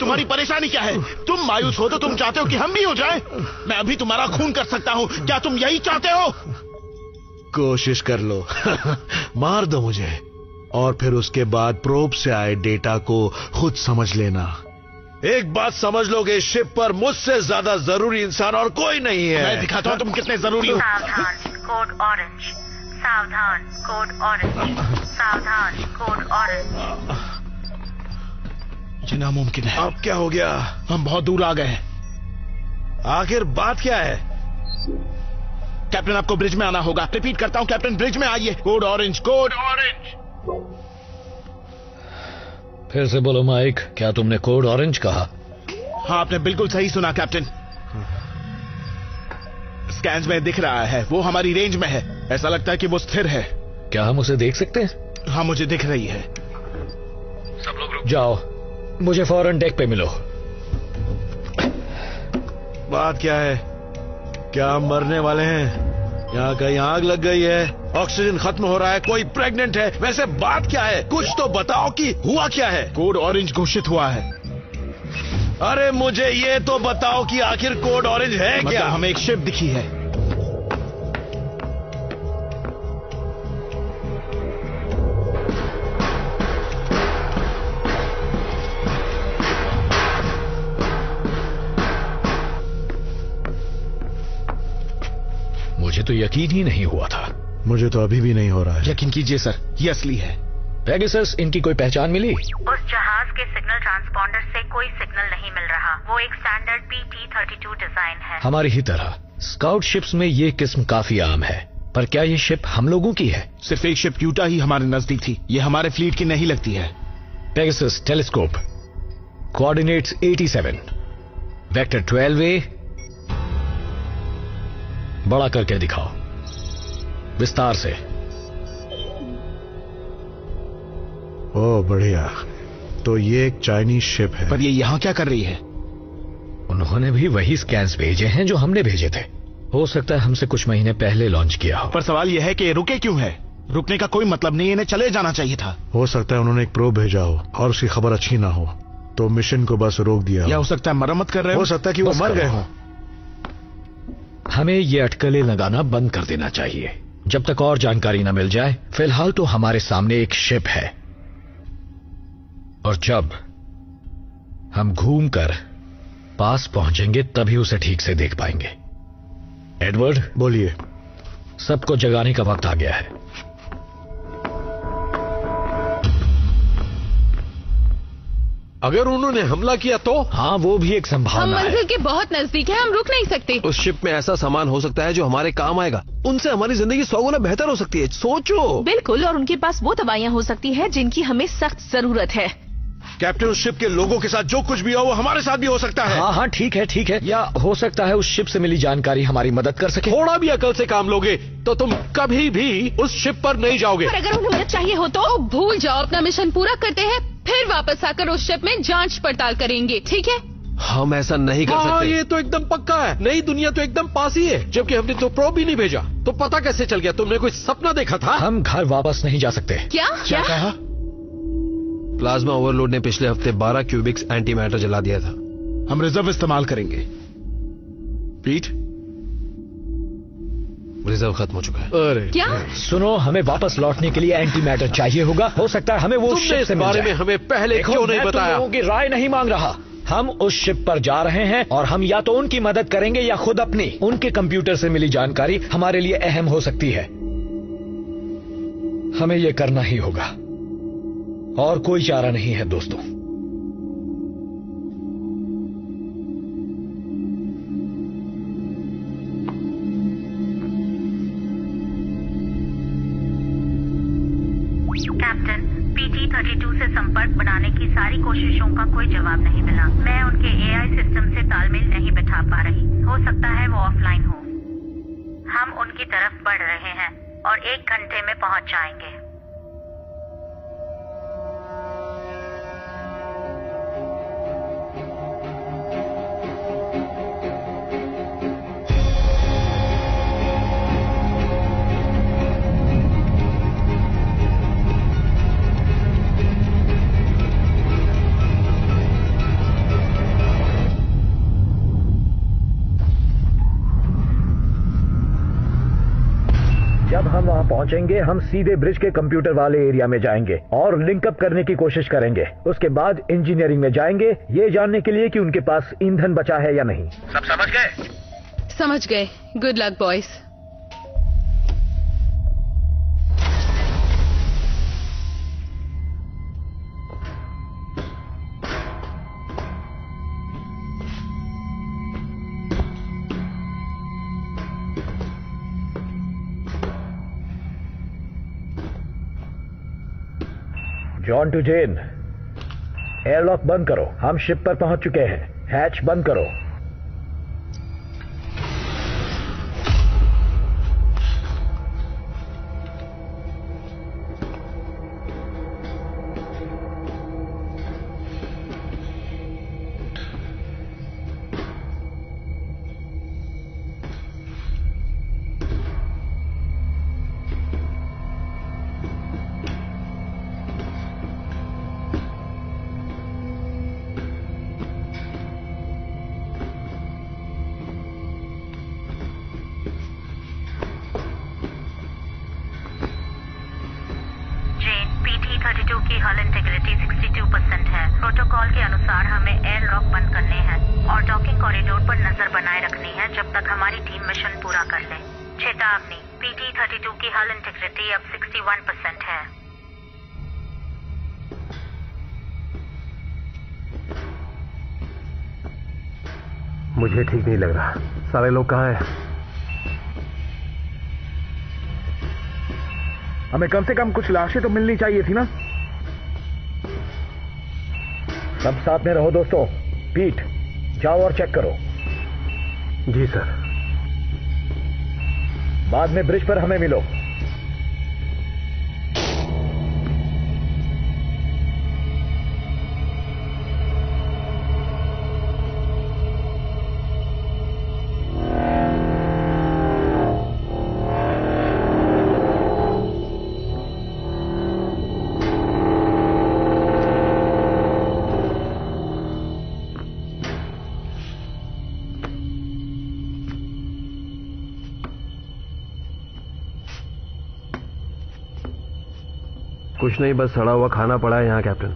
तुम्हारी परेशानी क्या है? तुम मायूस हो तो तुम चाहते हो कि हम भी हो जाएं? मैं अभी तुम्हारा खून कर सकता हूं, क्या तुम यही चाहते हो? कोशिश कर लो। मार दो मुझे और फिर उसके बाद प्रोब से आए डेटा को खुद समझ लेना। एक बात समझ लोगे, शिप पर मुझसे ज्यादा जरूरी इंसान और कोई नहीं है। मैं दिखाता हूँ तुम कितने जरूरी हो। सावधान कोड ऑरेंज, सावधान कोड ऑरेंज, सावधान कोड ऑरेंज। ये नामुमकिन है। अब क्या हो गया? हम बहुत दूर आ गए। आखिर बात क्या है? कैप्टन, आपको ब्रिज में आना होगा। रिपीट करता हूँ कैप्टन, ब्रिज में आइए। Code orange, code orange. फिर से बोलो माइक, क्या तुमने कोड ऑरेंज कहा? हाँ, आपने बिल्कुल सही सुना कैप्टन। स्कैन्स में दिख रहा है वो हमारी रेंज में है। ऐसा लगता है कि वो स्थिर है। क्या हम उसे देख सकते हैं? हाँ, मुझे दिख रही है। सब लोग रुक जाओ, मुझे फौरन डेक पे मिलो। बात क्या है? क्या हम मरने वाले हैं? यहाँ कहीं आग लग गई है, ऑक्सीजन खत्म हो रहा है, कोई प्रेग्नेंट है। वैसे बात क्या है? कुछ तो बताओ कि हुआ क्या है? कोड ऑरेंज घोषित हुआ है। अरे मुझे ये तो बताओ कि आखिर कोड ऑरेंज है मतलब क्या? हमें एक शिप दिखी है। मुझे तो यकीन ही नहीं हुआ था। मुझे तो अभी भी नहीं हो रहा है। यकीन कीजिए सर, ये असली है। पेगासस, इनकी कोई पहचान मिली? उस जहाज के सिग्नल ट्रांसपोंडर से कोई सिग्नल नहीं मिल रहा। वो एक standard P T thirty two design है। हमारी ही तरह स्काउट शिप्स में ये किस्म काफी आम है, पर क्या ये शिप हम लोगों की है? सिर्फ एक शिप यूटा ही हमारे नजदीक थी। ये हमारे फ्लीट की नहीं लगती है। पेगासस टेलीस्कोप, कोऑर्डिनेट्स सत्तासी, वेक्टर बारह ए। बड़ा करके दिखाओ विस्तार से। ओ बढ़िया, तो ये एक चाइनीज शिप है। पर ये यहाँ क्या कर रही है? उन्होंने भी वही स्कैन्स भेजे हैं जो हमने भेजे थे। हो सकता है हमसे कुछ महीने पहले लॉन्च किया हो। पर सवाल यह है कि रुके क्यों है? रुकने का कोई मतलब नहीं है, इन्हें चले जाना चाहिए था। हो सकता है उन्होंने एक प्रोब भेजा हो और उसकी खबर अच्छी ना हो तो मिशन को बस रोक दिया। या हो सकता है मरम्मत कर रहे हो। हो सकता है कि वो मर गए हों। हमें ये अटकलें लगाना बंद कर देना चाहिए जब तक और जानकारी न मिल जाए। फिलहाल तो हमारे सामने एक शिप है और जब हम घूमकर पास पहुंचेंगे तभी उसे ठीक से देख पाएंगे। एडवर्ड बोलिए। सबको जगाने का वक्त आ गया है। अगर उन्होंने हमला किया तो? हाँ, वो भी एक संभावना है। हम मंजिल के बहुत नजदीक है, हम रुक नहीं सकते। उस शिप में ऐसा सामान हो सकता है जो हमारे काम आएगा। उनसे हमारी जिंदगी सौ गुना बेहतर हो सकती है, सोचो। बिल्कुल, और उनके पास वो दवाइयाँ हो सकती है जिनकी हमें सख्त जरूरत है। कैप्टन, उस शिप के लोगों के साथ जो कुछ भी हो वो हमारे साथ भी हो सकता है। हाँ हाँ ठीक है ठीक है। या हो सकता है उस शिप से मिली जानकारी हमारी मदद कर सके। थोड़ा भी अकल से काम लोगे तो तुम कभी भी उस शिप पर नहीं जाओगे। पर अगर उन्हें मदद चाहिए हो तो? भूल जाओ, अपना मिशन पूरा करते हैं, फिर वापस आकर उस शिप में जांच पड़ताल करेंगे, ठीक है? हम ऐसा नहीं कर सकते। ये तो एकदम पक्का है। नई दुनिया तो एकदम पास ही है, जबकि हमने तो प्रोब भी नहीं भेजा। तो पता कैसे चल गया? तुमने कोई सपना देखा था? हम घर वापस नहीं जा सकते। क्या क्या कहा? प्लाज्मा ओवरलोड ने पिछले हफ्ते बारह क्यूबिक्स एंटी मैटर जला दिया था। हम रिजर्व इस्तेमाल करेंगे। पीठ रिजर्व खत्म हो चुका है। अरे क्या? सुनो, हमें वापस लौटने के लिए एंटी मैटर चाहिए होगा। हो सकता है हमें वो शिप से बारे में हमें पहले क्यों नहीं बताया? लोगों की राय नहीं मांग रहा। हम उस शिप पर जा रहे हैं और हम या तो उनकी मदद करेंगे या खुद अपनी। उनके कंप्यूटर से मिली जानकारी हमारे लिए अहम हो सकती है। हमें यह करना ही होगा और कोई चारा नहीं है दोस्तों। पूछों का कोई जवाब नहीं मिला। मैं उनके एआई सिस्टम से तालमेल नहीं बैठा पा रही, हो सकता है वो ऑफलाइन हो। हम उनकी तरफ बढ़ रहे हैं और एक घंटे में पहुंच जाएंगे। पहुंचेंगे हम सीधे ब्रिज के कंप्यूटर वाले एरिया में जाएंगे और लिंकअप करने की कोशिश करेंगे। उसके बाद इंजीनियरिंग में जाएंगे ये जानने के लिए कि उनके पास ईंधन बचा है या नहीं। सब समझ गए? समझ गए। Good luck boys. John to Jane, airlock बंद करो, हम शिप पर पहुंच चुके हैं। हैच बंद करो। मुझे ठीक नहीं लग रहा। सारे लोग कहाँ हैं? हमें कम से कम कुछ लाशें तो मिलनी चाहिए थी ना। सब साथ में रहो दोस्तों। पीठ, जाओ और चेक करो। जी सर। बाद में ब्रिज पर हमें मिलो। कुछ नहीं, बस सड़ा हुआ खाना पड़ा है यहाँ कैप्टन।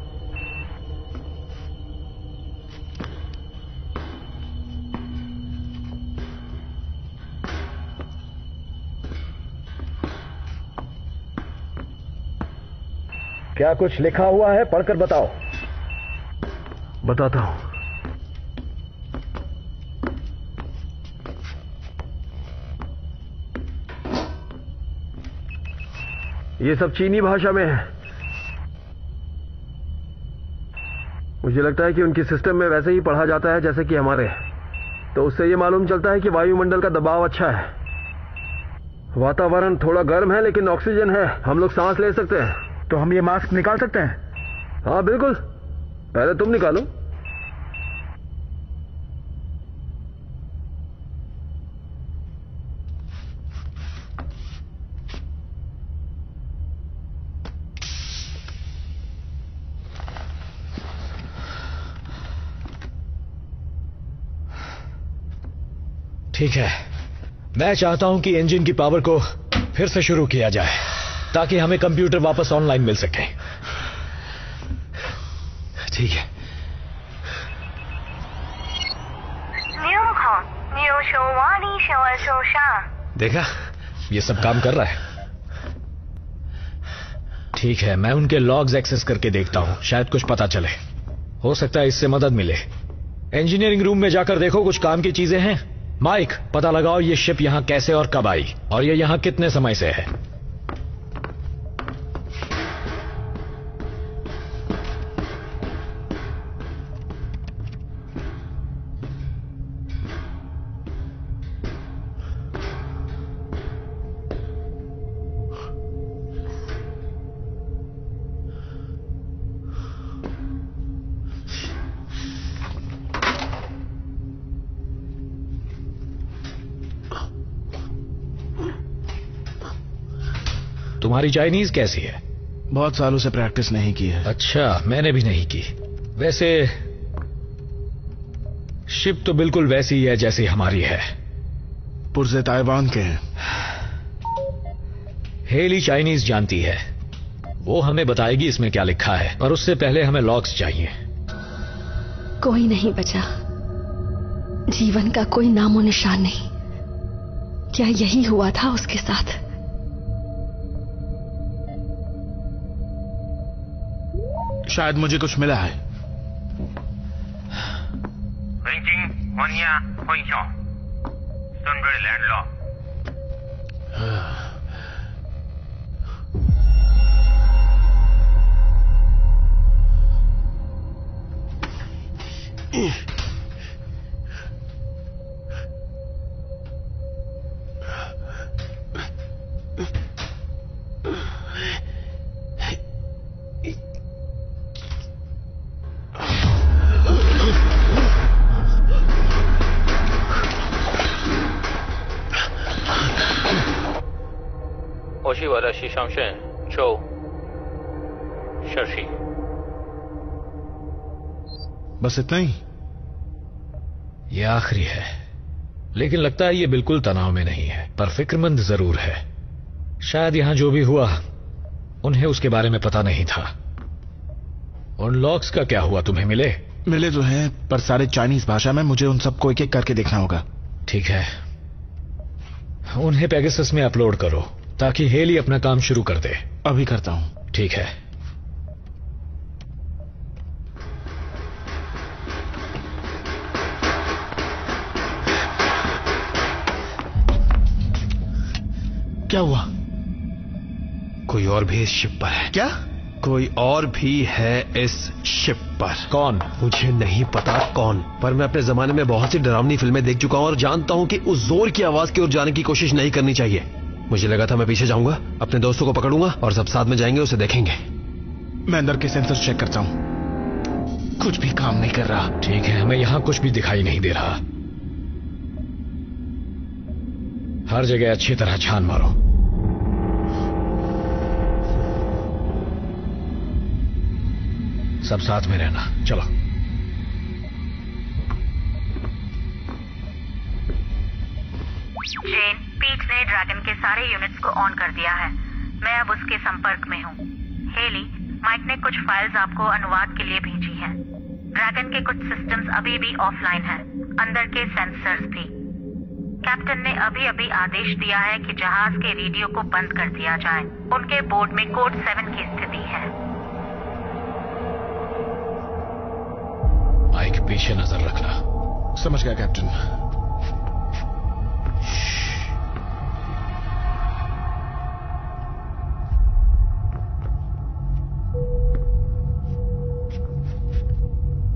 क्या कुछ लिखा हुआ है? पढ़कर बताओ। बताता हूँ। ये सब चीनी भाषा में है। मुझे लगता है कि उनके सिस्टम में वैसे ही पढ़ा जाता है जैसे कि हमारे। तो उससे ये मालूम चलता है कि वायुमंडल का दबाव अच्छा है, वातावरण थोड़ा गर्म है लेकिन ऑक्सीजन है, हम लोग सांस ले सकते हैं। तो हम ये मास्क निकाल सकते हैं? हाँ बिल्कुल। पहले तुम निकालो। ठीक है, मैं चाहता हूं कि इंजन की पावर को फिर से शुरू किया जाए ताकि हमें कंप्यूटर वापस ऑनलाइन मिल सके। ठीक है। देखा, ये सब काम कर रहा है। ठीक है, मैं उनके लॉग्स एक्सेस करके देखता हूं, शायद कुछ पता चले। हो सकता है इससे मदद मिले। इंजीनियरिंग रूम में जाकर देखो कुछ काम की चीजें हैं। माइक, पता लगाओ ये शिप यहाँ कैसे और कब आई और ये यहाँ कितने समय से है। तुम्हारी चाइनीज कैसी है? बहुत सालों से प्रैक्टिस नहीं की है। अच्छा, मैंने भी नहीं की। वैसे शिप तो बिल्कुल वैसी है जैसी हमारी है। पुर्जे ताइवान के हैं। हेली चाइनीज जानती है, वो हमें बताएगी इसमें क्या लिखा है, पर उससे पहले हमें लॉक्स चाहिए। कोई नहीं बचा, जीवन का कोई नामो निशान नहीं। क्या यही हुआ था उसके साथ? शायद मुझे कुछ मिला है। बस इतना ही? ये आखिरी है, लेकिन लगता है ये बिल्कुल तनाव में नहीं है, पर फिक्रमंद जरूर है। शायद यहां जो भी हुआ उन्हें उसके बारे में पता नहीं था। उन लॉक्स का क्या हुआ? तुम्हें मिले? मिले तो हैं, पर सारे चाइनीज भाषा में। मुझे उन सबको एक एक करके देखना होगा। ठीक है, उन्हें पेगासस में अपलोड करो ताकि हेली अपना काम शुरू कर दे। अभी करता हूं। ठीक है। क्या हुआ? कोई और भी इस शिप पर है। क्या कोई और भी है इस शिप पर? कौन? मुझे नहीं पता कौन, पर मैं अपने जमाने में बहुत सी डरावनी फिल्में देख चुका हूं और जानता हूं कि उस जोर की आवाज की ओर जाने की कोशिश नहीं करनी चाहिए। मुझे लगा था मैं पीछे जाऊंगा, अपने दोस्तों को पकड़ूंगा और सब साथ में जाएंगे, उसे देखेंगे। मैं अंदर के सेंसर चेक करता हूं। कुछ भी काम नहीं कर रहा। ठीक है, हमें यहां कुछ भी दिखाई नहीं दे रहा। हर जगह अच्छी तरह छान मारो। सब साथ में रहना। चलो। जेन, पीट ने ड्रैगन के सारे यूनिट्स को ऑन कर दिया है। मैं अब उसके संपर्क में हूँ। हेली, माइक ने कुछ फाइल्स आपको अनुवाद के लिए भेजी हैं। ड्रैगन के कुछ सिस्टम्स अभी भी ऑफलाइन हैं, अंदर के सेंसर्स भी। कैप्टन ने अभी अभी आदेश दिया है कि जहाज के रेडियो को बंद कर दिया जाए। उनके बोर्ड में कोड सेवन की स्थिति है। माइक, पीछे नजर रखना। समझ गया कैप्टन।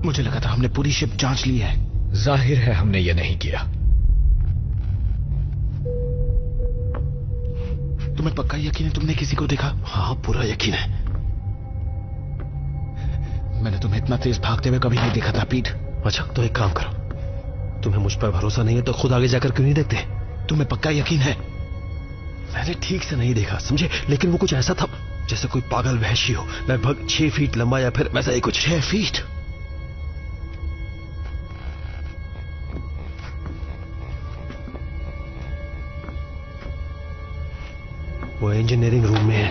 मुझे लगा था हमने पूरी शिप जांच ली है। जाहिर है हमने ये नहीं किया। तुम्हें पक्का यकीन है तुमने किसी को देखा? हाँ, पूरा यकीन है। मैंने तुम्हें इतना तेज भागते हुए कभी नहीं देखा था, पीट। अच्छा, तो एक काम करो, तुम्हें मुझ पर भरोसा नहीं है तो खुद आगे जाकर क्यों नहीं देखते? तुम्हें पक्का यकीन है? मैंने ठीक से नहीं देखा, समझे, लेकिन वो कुछ ऐसा था जैसे कोई पागल वहशी हो, लगभग छह फीट लंबा या फिर वैसा ही कुछ। छह फीट? वो इंजीनियरिंग रूम में है।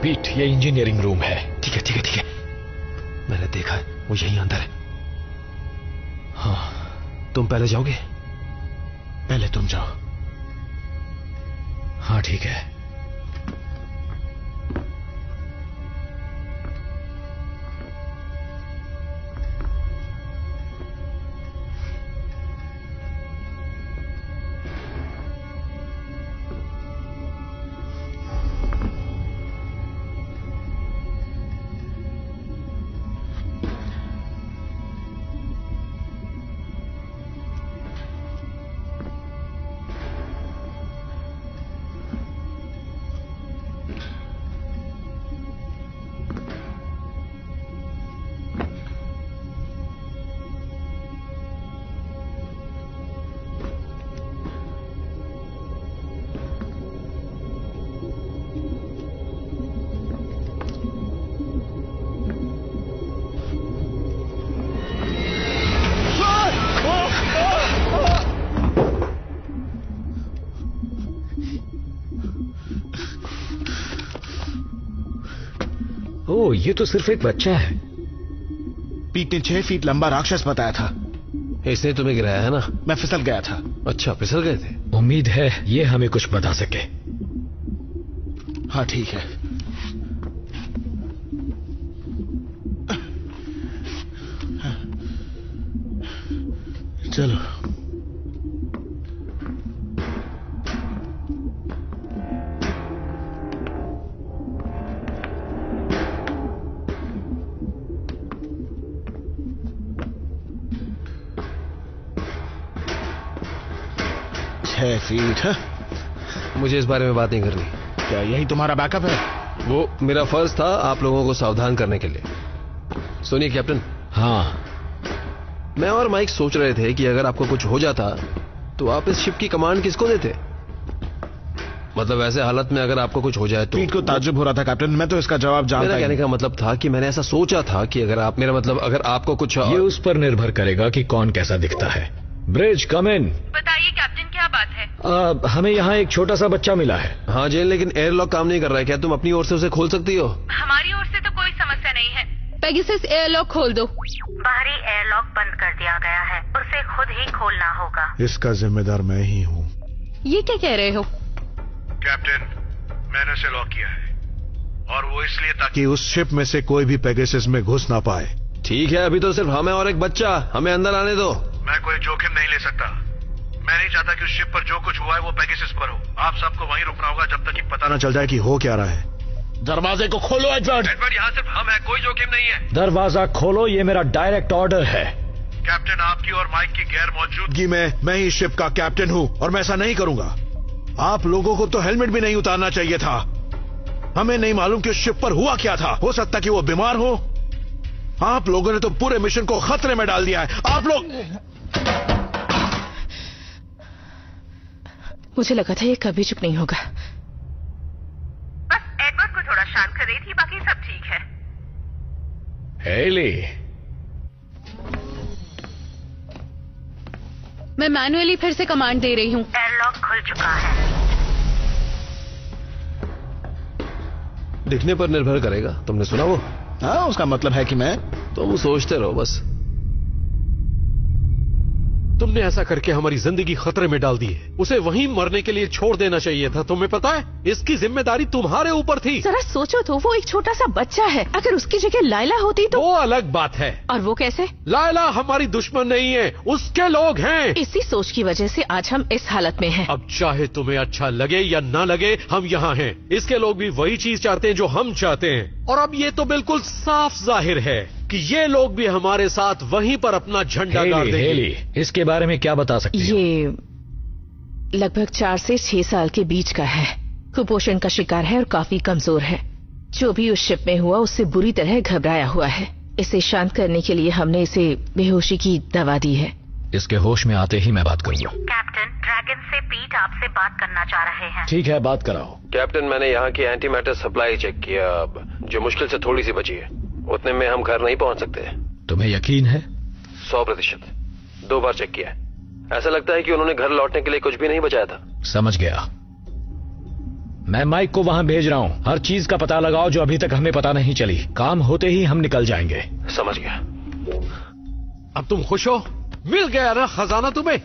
पीट, ये इंजीनियरिंग रूम है। ठीक है, ठीक है, ठीक है, मैंने देखा है, वो यहीं अंदर है। हाँ, तुम पहले जाओगे? पहले तुम जाओ। हाँ, ठीक है। तो ये तो सिर्फ एक बच्चा है। पीट ने छह फीट लंबा राक्षस बताया था। इसने तुम्हें गिराया है ना? मैं फिसल गया था। अच्छा, फिसल गए थे। उम्मीद है ये हमें कुछ बता सके। हाँ ठीक है। चलो छह फीट। हा? मुझे इस बारे में बात नहीं करनी। क्या यही तुम्हारा बैकअप है? वो मेरा फर्ज था आप लोगों को सावधान करने के लिए। सुनिए कैप्टन। हाँ, मैं और माइक सोच रहे थे कि अगर आपको कुछ हो जाता तो आप इस शिप की कमांड किसको देते? मतलब ऐसे हालत में अगर आपको कुछ हो जाए तो। पीट को ताज्जुब हो रहा था कैप्टन। मैं तो इसका जवाब जानता हूं। कहने का मतलब था कि मैंने ऐसा सोचा था कि अगर आप, मेरा मतलब अगर आपको कुछ। ये उस पर निर्भर करेगा कि कौन कैसा दिखता है। Bridge come in. बताइए कैप्टन क्या बात है? आ, हमें यहाँ एक छोटा सा बच्चा मिला है। हाँ जेन, लेकिन एयरलॉक काम नहीं कर रहा है। क्या तुम अपनी ओर से उसे खोल सकती हो? हमारी ओर से तो कोई समस्या नहीं है। पेगासस एयरलॉक खोल दो। बाहरी एयरलॉक बंद कर दिया गया है, उसे खुद ही खोलना होगा। इसका जिम्मेदार मैं ही हूँ। ये क्या कह रहे हो? कैप्टन, मैंने उसे लॉक किया है और वो इसलिए ताकि उस शिप में से कोई भी पेगासस में घुस ना पाए। ठीक है, अभी तो सिर्फ हमें और एक बच्चा। हमें अंदर आने दो। मैं कोई जोखिम नहीं ले सकता। मैं नहीं चाहता कि उस शिप पर जो कुछ हुआ है वो पेगासस पर हो। आप सबको वहीं रुकना होगा जब तक कि पता न चल जाए कि हो क्या रहा है। दरवाजे को खोलो एडवर्ड। एडवर्ड, यहाँ सिर्फ हम हैं, कोई जोखिम नहीं है। दरवाजा खोलो, ये मेरा डायरेक्ट ऑर्डर है। कैप्टन, आपकी और माइक की गैर मौजूदगी में मैं इस शिप का कैप्टन हूँ और मैं ऐसा नहीं करूंगा। आप लोगों को तो हेलमेट भी नहीं उतारना चाहिए था। हमें नहीं मालूम कि उस शिप पर हुआ क्या था। हो सकता कि वो बीमार हो। आप लोगों ने तो पूरे मिशन को खतरे में डाल दिया है। आप लोग। मुझे लगा था ये कभी चुप नहीं होगा। बस एडवर्ड को थोड़ा शांत कर रही थी, बाकी सब ठीक है। हेली, मैं मैनुअली फिर से कमांड दे रही हूँ। एयरलॉक खुल चुका है। दिखने पर निर्भर करेगा। तुमने सुना वो? हाँ, उसका मतलब है कि मैं। तुम सोचते रहो बस। तुमने ऐसा करके हमारी जिंदगी खतरे में डाल दी है। उसे वहीं मरने के लिए छोड़ देना चाहिए था। तुम्हें पता है इसकी जिम्मेदारी तुम्हारे ऊपर थी। जरा सोचो तो, वो एक छोटा सा बच्चा है। अगर उसकी जगह लायला होती तो। वो अलग बात है। और वो कैसे? लायला हमारी दुश्मन नहीं है, उसके लोग हैं। इसी सोच की वजह से आज हम इस हालत में हैं। अब चाहे तुम्हें अच्छा लगे या ना लगे, हम यहाँ हैं। इसके लोग भी वही चीज चाहते हैं जो हम चाहते हैं। और अब ये तो बिल्कुल साफ जाहिर है कि ये लोग भी हमारे साथ वहीं पर अपना झंडा गाड़ देंगे। इसके बारे में क्या बता सकती हो? ये लगभग चार से छह साल के बीच का है। कुपोषण का शिकार है और काफी कमजोर है। जो भी उस शिप में हुआ उससे बुरी तरह घबराया हुआ है। इसे शांत करने के लिए हमने इसे बेहोशी की दवा दी है। इसके होश में आते ही मैं बात करूंगा। कैप्टन, ड्रैगन से पीट आपसे बात करना चाह रहे हैं। ठीक है, बात कराओ। कैप्टन, मैंने यहाँ की एंटी मैटर सप्लाई चेक किया, अब जो मुश्किल से थोड़ी सी बची है। उतने में हम घर नहीं पहुँच सकते। तुम्हें यकीन है? सौ प्रतिशत। दो बार चेक किया। ऐसा लगता है कि उन्होंने घर लौटने के लिए कुछ भी नहीं बचाया था। समझ गया। मैं माइक को वहाँ भेज रहा हूँ। हर चीज का पता लगाओ जो अभी तक हमें पता नहीं चली। काम होते ही हम निकल जाएंगे। समझ गया। अब तुम खुश हो? मिल गया ना खजाना तुम्हें।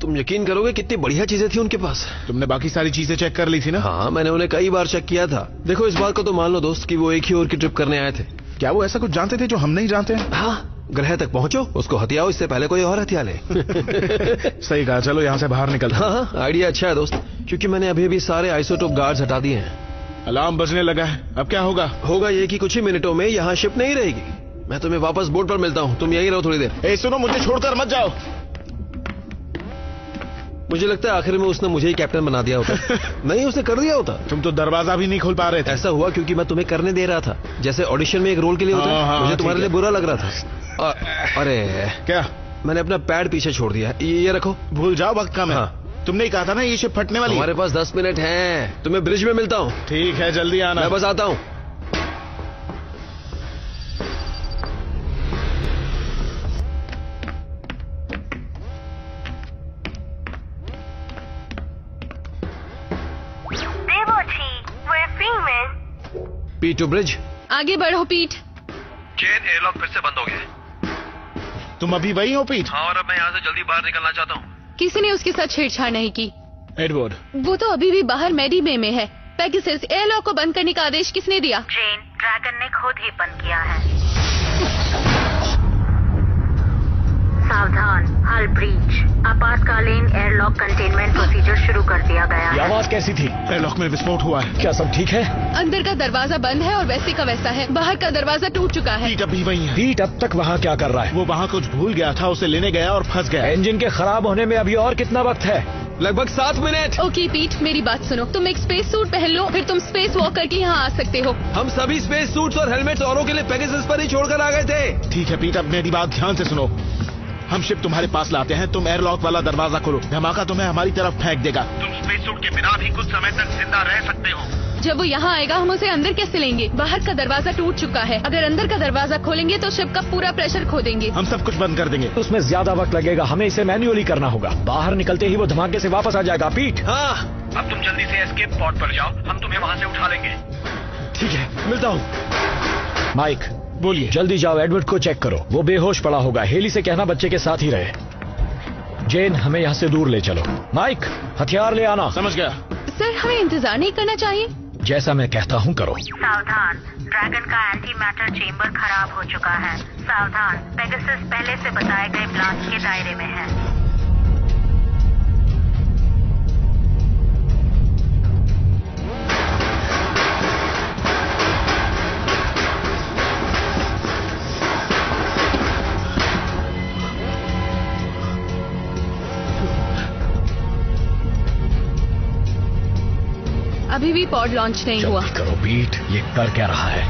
तुम यकीन करोगे कितनी बढ़िया चीजें थी उनके पास। तुमने बाकी सारी चीजें चेक कर ली थी ना? हाँ, मैंने उन्हें कई बार चेक किया था। देखो, इस बात को तो मान लो दोस्त कि वो एक ही ओर की ट्रिप करने आए थे। क्या वो ऐसा कुछ जानते थे जो हम नहीं जानते? हाँ, ग्रह तक पहुंचो, उसको हथियाओ इससे पहले कोई और हथिया ले। सही कहा। चलो यहाँ से बाहर निकल। हाँ हाँ, आइडिया अच्छा है दोस्त, क्योंकि मैंने अभी अभी सारे आइसोटोप गार्ड्स हटा दिए हैं। अलार्म बजने लगा है। अब क्या होगा? होगा ये कि कुछ ही मिनटों में यहाँ शिप नहीं रहेगी। मैं तुम्हें वापस बोट पर मिलता हूँ, तुम यही रहो थोड़ी देर। ए, सुनो, मुझे छोड़कर मत जाओ। मुझे लगता है आखिर में उसने मुझे ही कैप्टन बना दिया होता। नहीं, उसने कर दिया होता। तुम तो दरवाजा भी नहीं खोल पा रहे थे। ऐसा हुआ क्योंकि मैं तुम्हें करने दे रहा था, जैसे ऑडिशन में एक रोल के लिए होता। हाँ, मुझे तुम्हारे लिए बुरा लग रहा था। आ, अरे क्या मैंने अपना पैड पीछे छोड़ दिया। ये रखो। भूल जाओ, वक्त कम है। हाँ। तुमने ही कहा था ना ये शिप फटने वाली। हमारे पास दस मिनट है। तुम्हें ब्रिज में मिलता हूँ। ठीक है, जल्दी आना। मैं बस आता हूँ। Women P to bridge. आगे बढ़ो पीट। चेन एयरलॉक फिर से बंद हो गया। तुम अभी वही हो पीट? हाँ, और अब मैं यहाँ से जल्दी बाहर निकलना चाहता हूँ। किसी ने उसके साथ छेड़छाड़ नहीं की एडवर्ड। वो तो अभी भी बाहर मैरी बे में है। पेगासस एयरलॉक को बंद करने का आदेश किसने दिया? ट्रेन ड्रैगन ने खुद ही बंद किया है। सावधान हल ब्रीच, आपातकालीन एयरलॉक कंटेनमेंट प्रोसीजर शुरू कर दिया गया है। आवाज कैसी थी? एयरलॉक में विस्फोट हुआ है। क्या सब ठीक है? अंदर का दरवाजा बंद है और वैसे का वैसा है। बाहर का दरवाजा टूट चुका है। पीट अब भी वही है। पीट अब तक वहाँ क्या कर रहा है? वो वहाँ कुछ भूल गया था, उसे लेने गया और फंस गया। इंजन के खराब होने में अभी और कितना वक्त है? लगभग सात मिनट। ओके पीट, मेरी बात सुनो, तुम एक स्पेस सूट पहन लो, फिर तुम स्पेस वॉक करके यहाँ आ सकते हो। हम सभी स्पेस सूट्स और हेलमेट्स औरों के लिए पेगासस पर ही छोड़कर आ गए थे। ठीक है पीट, अब मेरी बात ध्यान से सुनो। हम शिप तुम्हारे पास लाते हैं, तुम एयरलॉक वाला दरवाजा खोलो। धमाका तुम्हें हमारी तरफ फेंक देगा। तुम स्पेस सूट के बिना भी कुछ समय तक जिंदा रह सकते हो। जब वो यहाँ आएगा हम उसे अंदर कैसे लेंगे? बाहर का दरवाजा टूट चुका है। अगर अंदर का दरवाजा खोलेंगे तो शिप का पूरा प्रेशर खो देंगे। हम सब कुछ बंद कर देंगे। उसमें ज्यादा वक्त लगेगा, हमें इसे मैन्युअली करना होगा। बाहर निकलते ही वो धमाके से वापस आ जाएगा पीट। हाँ, अब तुम जल्दी से एस्केप पॉड पर जाओ, हम तुम्हें वहाँ से उठा लेंगे। ठीक है, मिलता हूँ। माइक बोलिए। जल्दी जाओ, एडवर्ड को चेक करो, वो बेहोश पड़ा होगा। हेली से कहना बच्चे के साथ ही रहे। जेन हमें यहाँ से दूर ले चलो। माइक हथियार ले आना। समझ गया सर, हमें इंतजार नहीं करना चाहिए। जैसा मैं कहता हूँ करो। सावधान, ड्रैगन का एंटी मैटर चेम्बर खराब हो चुका है। सावधान, पेगासस पहले से बताए गए ब्लास्ट के दायरे में है। अभी भी पॉड लॉन्च नहीं हुआ। करो बीट, ये कर क्या रहा है?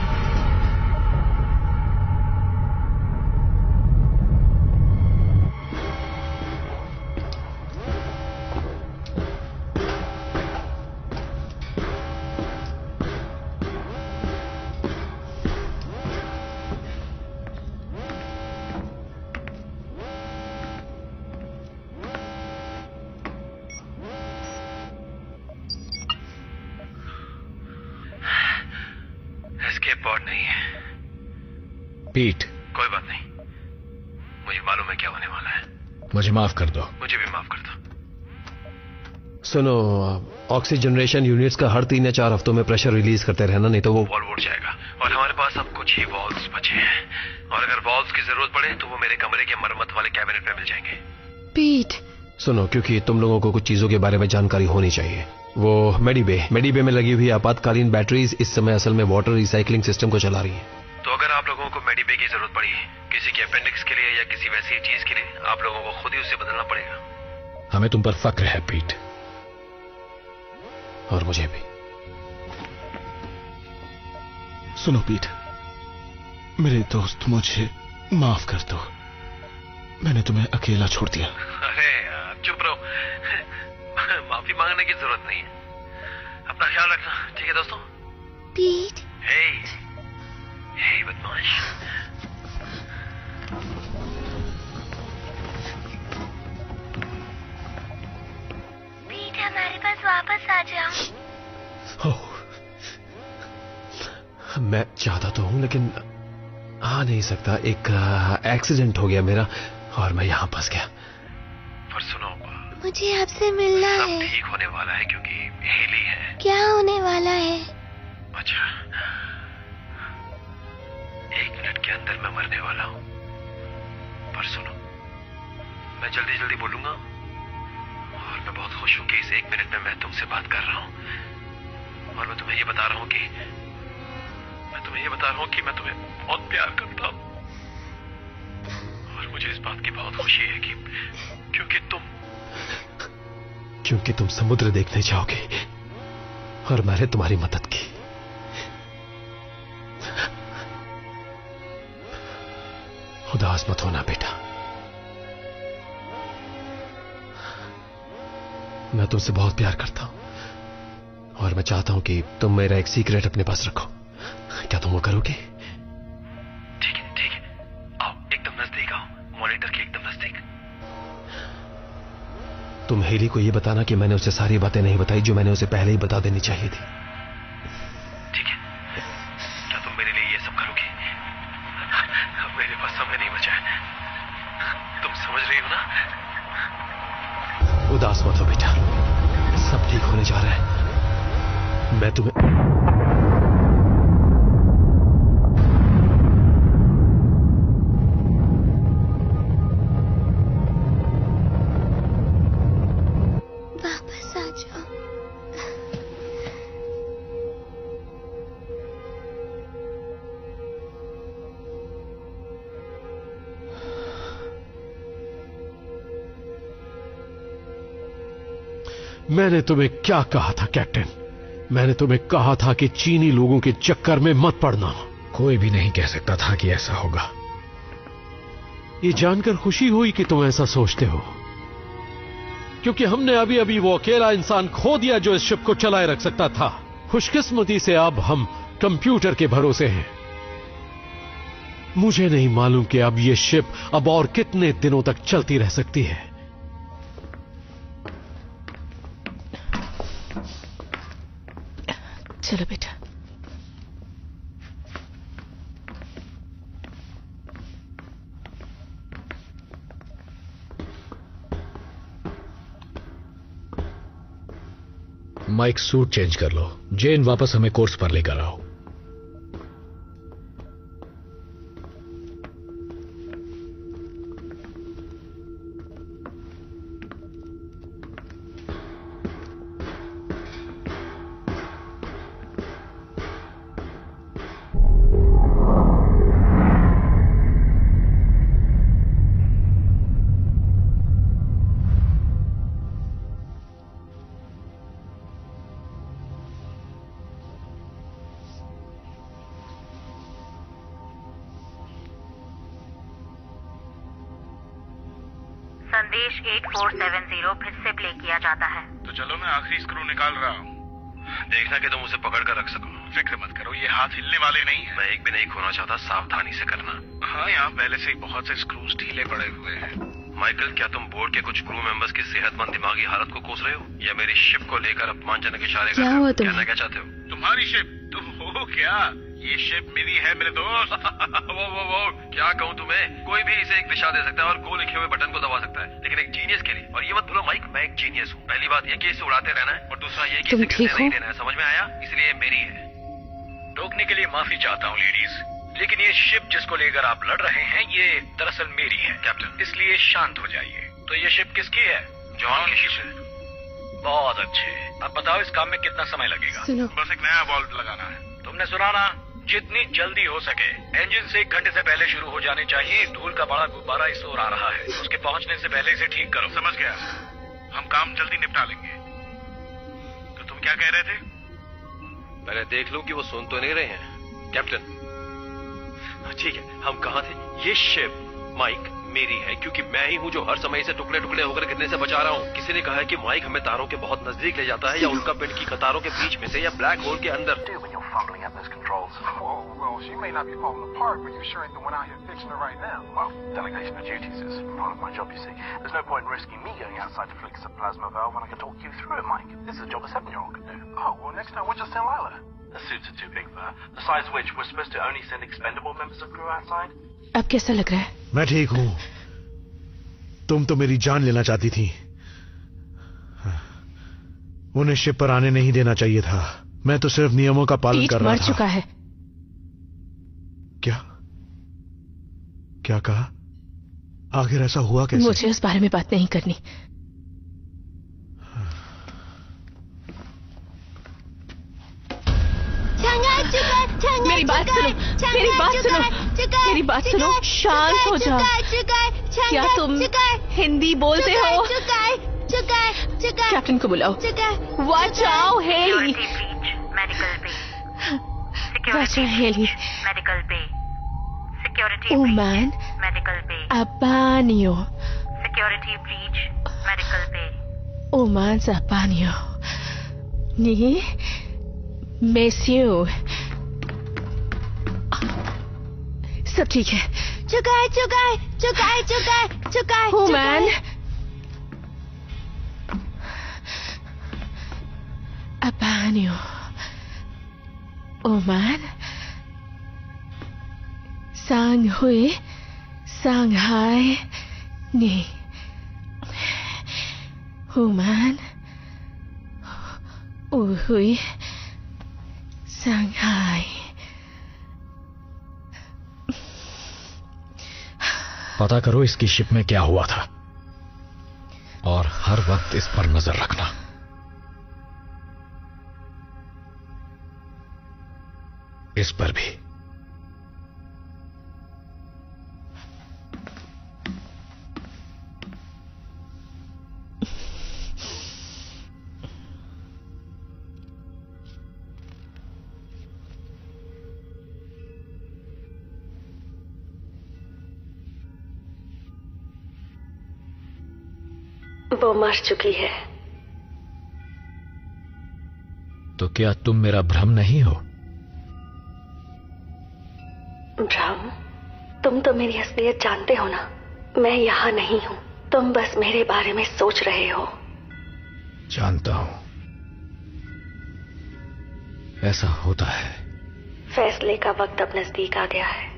पीट, कोई बात नहीं, मुझे मालूम है क्या होने वाला है। मुझे माफ कर दो। मुझे भी माफ कर दो। सुनो, ऑक्सीजनरेशन यूनिट्स का हर तीन या चार हफ्तों में प्रेशर रिलीज करते रहना, नहीं तो वो वॉल्व उड़ जाएगा। और हमारे पास अब कुछ ही वॉल्व्स बचे हैं, और अगर वॉल्व्स की जरूरत पड़े तो वो मेरे कमरे के मरम्मत वाले कैबिनेट में मिल जाएंगे। पीट सुनो, क्योंकि तुम लोगों को कुछ चीजों के बारे में जानकारी होनी चाहिए। वो मेडीबे मेडीबे में लगी हुई आपातकालीन बैटरीज इस समय असल में वाटर रिसाइकलिंग सिस्टम को चला रही है। तो अगर आप लोगों को मेडीबे की जरूरत पड़ी, किसी के अपेंडिक्स के लिए या किसी वैसी चीज के लिए, आप लोगों को खुद ही उसे बदलना पड़ेगा। हमें तुम पर फक्र है पीट, और मुझे भी। सुनो पीट, मेरे दोस्त, मुझे माफ कर दो, मैंने तुम्हें अकेला छोड़ दिया। अरे आप चुप रहो, माफी मांगने की जरूरत नहीं है। अपना ख्याल रखना, ठीक है दोस्तों? पीट। हे हे बदमाश, पीट हमारे पास वापस आ जाओ। मैं चाहता तो हूं लेकिन आ नहीं सकता। एक एक्सीडेंट हो गया मेरा और मैं यहाँ फंस गया। पर सुनो, मुझे आपसे मिलना है। सब ठीक होने वाला है क्योंकि हेली है। क्या होने वाला है? अच्छा, एक मिनट के अंदर मैं मरने वाला हूँ। पर सुनो, मैं जल्दी जल्दी बोलूंगा, और मैं बहुत खुश हूँ कि इस एक मिनट में मैं तुमसे बात कर रहा हूँ, और मैं तुम्हें ये बता रहा हूँ कि मैं तुम्हें ये बता रहा हूँ कि मैं तुम्हें बहुत प्यार करता हूँ। और मुझे इस बात की बहुत खुशी है कि क्योंकि तुम क्योंकि तुम समुद्र देखने जाओगे, और मैंने तुम्हारी मदद की। उदास मत होना बेटा, मैं तुमसे बहुत प्यार करता हूं, और मैं चाहता हूं कि तुम मेरा एक सीक्रेट अपने पास रखो। क्या तुम वो करोगे? ठीक है, ठीक है, आओ एकदम नजदीक आओ, मॉनिटर के एकदम नजदीक। तुम हेली को यह बताना कि मैंने उसे सारी बातें नहीं बताई जो मैंने उसे पहले ही बता देनी चाहिए थी। ठीक है, मेरे पास समय नहीं बचा है, तुम समझ रही हो ना? उदास मत हो बेटा, सब ठीक होने जा रहा है। मैं तुम्हें मैंने तुम्हें क्या कहा था कैप्टन? मैंने तुम्हें कहा था कि चीनी लोगों के चक्कर में मत पड़ना। कोई भी नहीं कह सकता था कि ऐसा होगा। ये जानकर खुशी हुई कि तुम ऐसा सोचते हो, क्योंकि हमने अभी अभी वो अकेला इंसान खो दिया जो इस शिप को चलाए रख सकता था। खुशकिस्मती से अब हम कंप्यूटर के भरोसे हैं। मुझे नहीं मालूम कि अब ये शिप अब और कितने दिनों तक चलती रह सकती है। चलो बेटा। माइक, सूट चेंज कर लो। जेन, वापस हमें कोर्स पर लेकर आओ। एट फोर सेवन जीरो फिर से प्ले किया जाता है। तो चलो, मैं आखिरी स्क्रू निकाल रहा हूँ। देखना कि तुम उसे पकड़ कर रख सको। फिक्र मत करो, ये हाथ हिलने वाले नहीं है। मैं एक भी नहीं खोना चाहता, सावधानी से करना। हाँ, यहाँ पहले से ही बहुत से स्क्रूज ढीले पड़े हुए हैं। माइकल, क्या तुम बोर्ड के कुछ क्रू मेंबर्स की सेहतमंद दिमागी हालत को कोस रहे हो, या मेरी शिप को लेकर अपमानजनक इशारे कर रहे हो? कहना क्या चाहते हो? तुम्हारी शिप? तुम हो क्या? ये शिप मेरी है मेरे दोस्त। वो वो वो क्या कहूँ तुम्हें, कोई भी इसे एक दिशा दे सकता है और गो लिखे हुए बटन को दबा सकता है, लेकिन एक जीनियस के लिए। और ये मत भूलो माइक, मैं एक जीनियस हूँ। पहली बात ये कि इसे उड़ाते रहना है, और दूसरा ये कि इसे गिरने नहीं देना है। समझ में आया? इसलिए मेरी है। टोकने के लिए माफी चाहता हूँ लेडीज, लेकिन ये शिप जिसको लेकर आप लड़ रहे हैं, ये दरअसल मेरी है कैप्टन, इसलिए शांत हो जाइए। तो ये शिप किसकी है? जॉन की शिप है। बहुत अच्छे, अब बताओ इस काम में कितना समय लगेगा? बस एक नया वॉल्व लगाना है। तुमने सुना ना, जितनी जल्दी हो सके। इंजन से एक घंटे से पहले शुरू हो जाने चाहिए। धूल का बड़ा गुब्बारा इस ओर आ रहा है, उसके पहुंचने से पहले इसे ठीक करो। समझ गया, हम काम जल्दी निपटा लेंगे। तो तुम क्या कह रहे थे? पहले देख लो कि वो सुन तो नहीं रहे हैं कैप्टन। ठीक है, हम कहाँ थे? ये शिप माइक मेरी है, क्योंकि मैं ही हूँ जो हर समय इसे टुकड़े टुकड़े होकर गिरने से बचा रहा हूँ। किसी ने कहा है कि माइक हमें तारों के बहुत नजदीक ले जाता है, या उल्का पिंड की कतारों के बीच में से, या ब्लैक होल के अंदर। Fumbling at those controls. Well, well, she may not be falling apart, but you sure ain't the one out here fixing her right now. Well, delegation of duties is part of my job, you see. There's no point in risking me going outside to fix a plasma valve when I can talk you through it, Mike. This is a job a seven-year-old could do. Oh, well, next time we'll just tell Lila. The suits are too big for her. Besides which, we're supposed to only send expendable members of crew outside. अब कैसा लग रहा है? मैं ठीक हूँ। तुम तो मेरी जान लेना चाहती थी। उन्हें शिप पर आने नहीं देना चाहिए था। मैं तो सिर्फ नियमों का पालन कर रहा था। मर चुका है। क्या क्या कहा? आखिर ऐसा हुआ कैसे? मुझे इस बारे में बात नहीं करनी। मेरी बात सुनो, मेरी बात सुनो, मेरी बात सुनो। शांत हो जाओ। क्या तुम हिंदी बोलते हो? कैप्टन को बुलाओ। वाच आओ heli. Medical bay, security Haley, medical bay, security ओमैन, मेडिकल बे, अबानियो, सिक्योरिटी ब्रीच, मेडिकल बे, ओमैन अबानियो, नी, मेसियो, सब ठीक है। चुकाए चुकाए चुकाए चुकाए चुकाए ओमैन अबानियो ओमान Sanghui, Sanghai, Ni. Human, Uhui, Sanghai. पता करो इसकी शिप में क्या हुआ था और हर वक्त इस पर नजर रखना। इस पर भी। वो मर चुकी है। तो क्या तुम मेरा भ्रम नहीं हो? भ्रम? तुम तो मेरी असलियत जानते हो ना। मैं यहां नहीं हूं, तुम बस मेरे बारे में सोच रहे हो। जानता हूं, ऐसा होता है। फैसले का वक्त अब नजदीक आ गया है।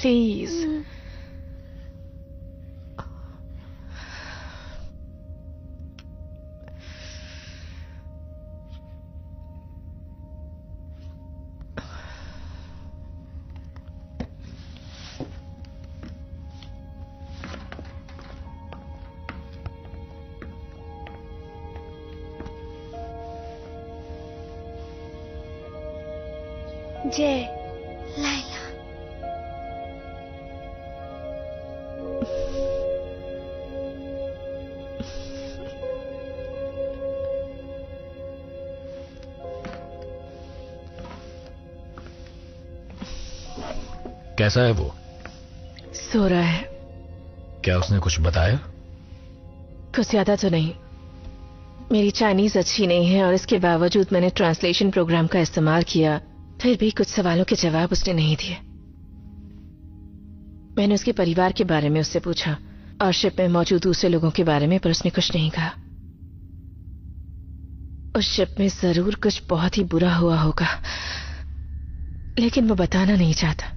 Please. Jay. कैसा है वो? सो रहा है। क्या उसने कुछ बताया? कुछ ज्यादा तो नहीं। मेरी चाइनीज अच्छी नहीं है और इसके बावजूद मैंने ट्रांसलेशन प्रोग्राम का इस्तेमाल किया, फिर भी कुछ सवालों के जवाब उसने नहीं दिए। मैंने उसके परिवार के बारे में उससे पूछा और शिप में मौजूद दूसरे लोगों के बारे में, पर उसने कुछ नहीं कहा। उस शिप में जरूर कुछ बहुत ही बुरा हुआ होगा, लेकिन वो बताना नहीं चाहता।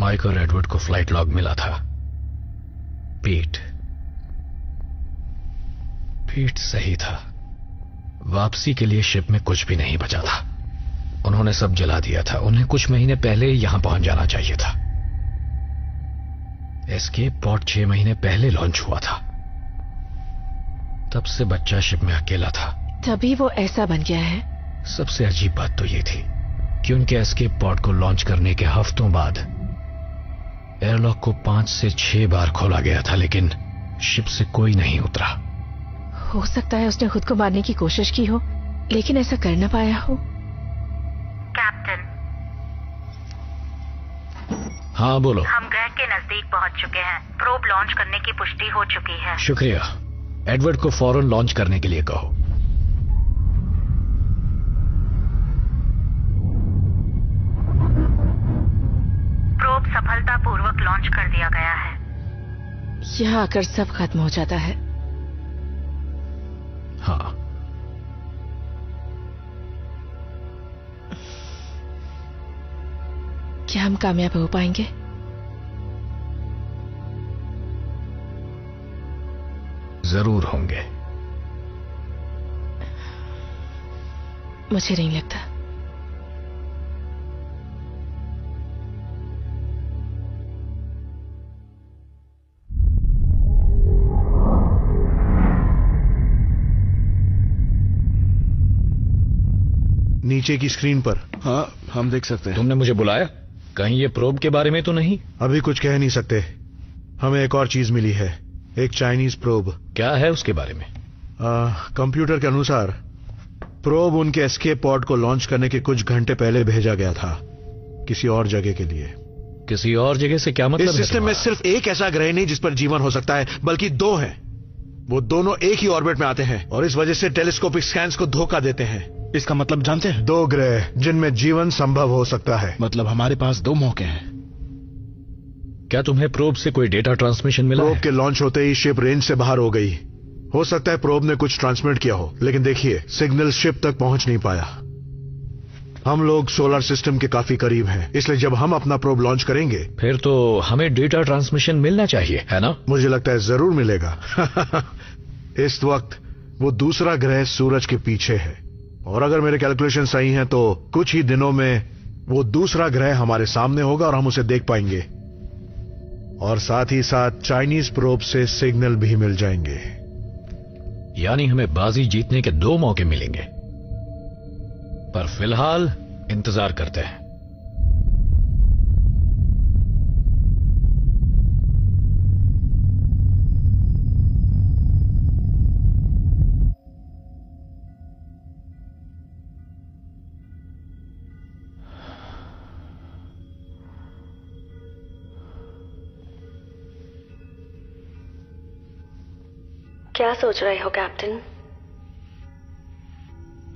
माइक और एडवर्ड को फ्लाइट लॉग मिला था। पीट पीट सही था। वापसी के लिए शिप में कुछ भी नहीं बचा था। उन्होंने सब जला दिया था। उन्हें कुछ महीने पहले यहां पहुंच जाना चाहिए था। एस्केप पॉड छह महीने पहले लॉन्च हुआ था। तब से बच्चा शिप में अकेला था, तभी वो ऐसा बन गया है। सबसे अजीब बात तो ये थी कि उनके एस्केप पॉड को लॉन्च करने के हफ्तों बाद एयरलॉक को पांच से छह बार खोला गया था, लेकिन शिप से कोई नहीं उतरा। हो सकता है उसने खुद को मारने की कोशिश की हो, लेकिन ऐसा कर ना पाया हो। कैप्टन। हाँ बोलो। हम ग्रह के नजदीक पहुंच चुके हैं। प्रोब लॉन्च करने की पुष्टि हो चुकी है। शुक्रिया। एडवर्ड को फौरन लॉन्च करने के लिए कहो। सफलतापूर्वक लॉन्च कर दिया गया है। यहाँ आकर सब खत्म हो जाता है। हाँ, क्या हम कामयाब हो पाएंगे? जरूर होंगे। मुझे नहीं लगता। नीचे की स्क्रीन पर। हाँ, हम देख सकते हैं। तुमने मुझे बुलाया? कहीं ये प्रोब के बारे में तो नहीं? अभी कुछ कह नहीं सकते। हमें एक और चीज मिली है, एक चाइनीज प्रोब। क्या है उसके बारे में? कंप्यूटर के अनुसार प्रोब उनके एस्केप पॉड को लॉन्च करने के कुछ घंटे पहले भेजा गया था किसी और जगह के लिए। किसी और जगह से क्या मतलब? इस सिस्टम में सिर्फ एक ऐसा ग्रह नहीं जिस पर जीवन हो सकता है, बल्कि दो हैं। वो दोनों एक ही ऑर्बिट में आते हैं और इस वजह से टेलीस्कोपिक स्कैन्स को धोखा देते हैं। इसका मतलब जानते हैं? दो ग्रह जिनमें जीवन संभव हो सकता है। मतलब हमारे पास दो मौके हैं। क्या तुम्हें प्रोब से कोई डेटा ट्रांसमिशन मिला? प्रोब के लॉन्च होते ही शिप रेंज से बाहर हो गई। हो सकता है प्रोब ने कुछ ट्रांसमिट किया हो, लेकिन देखिए सिग्नल शिप तक पहुंच नहीं पाया। हम लोग सोलर सिस्टम के काफी करीब हैं, इसलिए जब हम अपना प्रोब लॉन्च करेंगे फिर तो हमें डेटा ट्रांसमिशन मिलना चाहिए, है ना? मुझे लगता है जरूर मिलेगा। इस वक्त वो दूसरा ग्रह सूरज के पीछे है और अगर मेरे कैलकुलेशन सही हैं तो कुछ ही दिनों में वो दूसरा ग्रह हमारे सामने होगा और हम उसे देख पाएंगे और साथ ही साथ चाइनीज प्रोब से सिग्नल भी मिल जाएंगे। यानी हमें बाजी जीतने के दो मौके मिलेंगे, पर फिलहाल इंतजार करते हैं। क्या सोच रहे हो कैप्टन?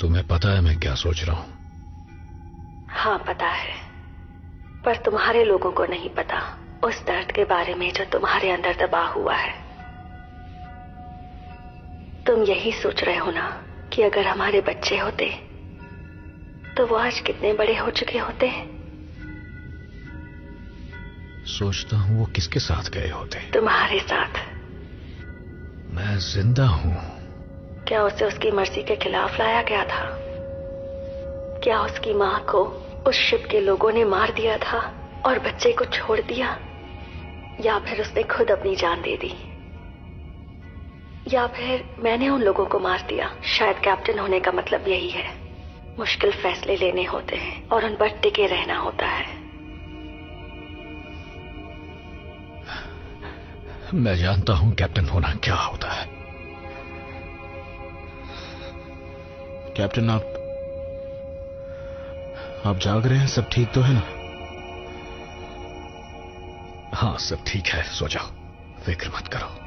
तुम्हें पता है मैं क्या सोच रहा हूं? हाँ पता है, पर तुम्हारे लोगों को नहीं पता उस दर्द के बारे में जो तुम्हारे अंदर दबा हुआ है। तुम यही सोच रहे हो ना कि अगर हमारे बच्चे होते तो वो आज कितने बड़े हो चुके होते हैं। सोचता हूं वो किसके साथ गए होते। तुम्हारे साथ। मैं जिंदा हूं। क्या उसे उसकी मर्जी के खिलाफ लाया गया था? क्या उसकी मां को उस शिप के लोगों ने मार दिया था और बच्चे को छोड़ दिया? या फिर उसने खुद अपनी जान दे दी? या फिर मैंने उन लोगों को मार दिया? शायद कैप्टन होने का मतलब यही है, मुश्किल फैसले लेने होते हैं और उन पर टिके रहना होता है। मैं जानता हूं कैप्टन होना क्या होता है। कैप्टन आप आप जाग रहे हैं? सब ठीक तो है ना? हाँ सब ठीक है, सो जाओ, फिक्र मत करो।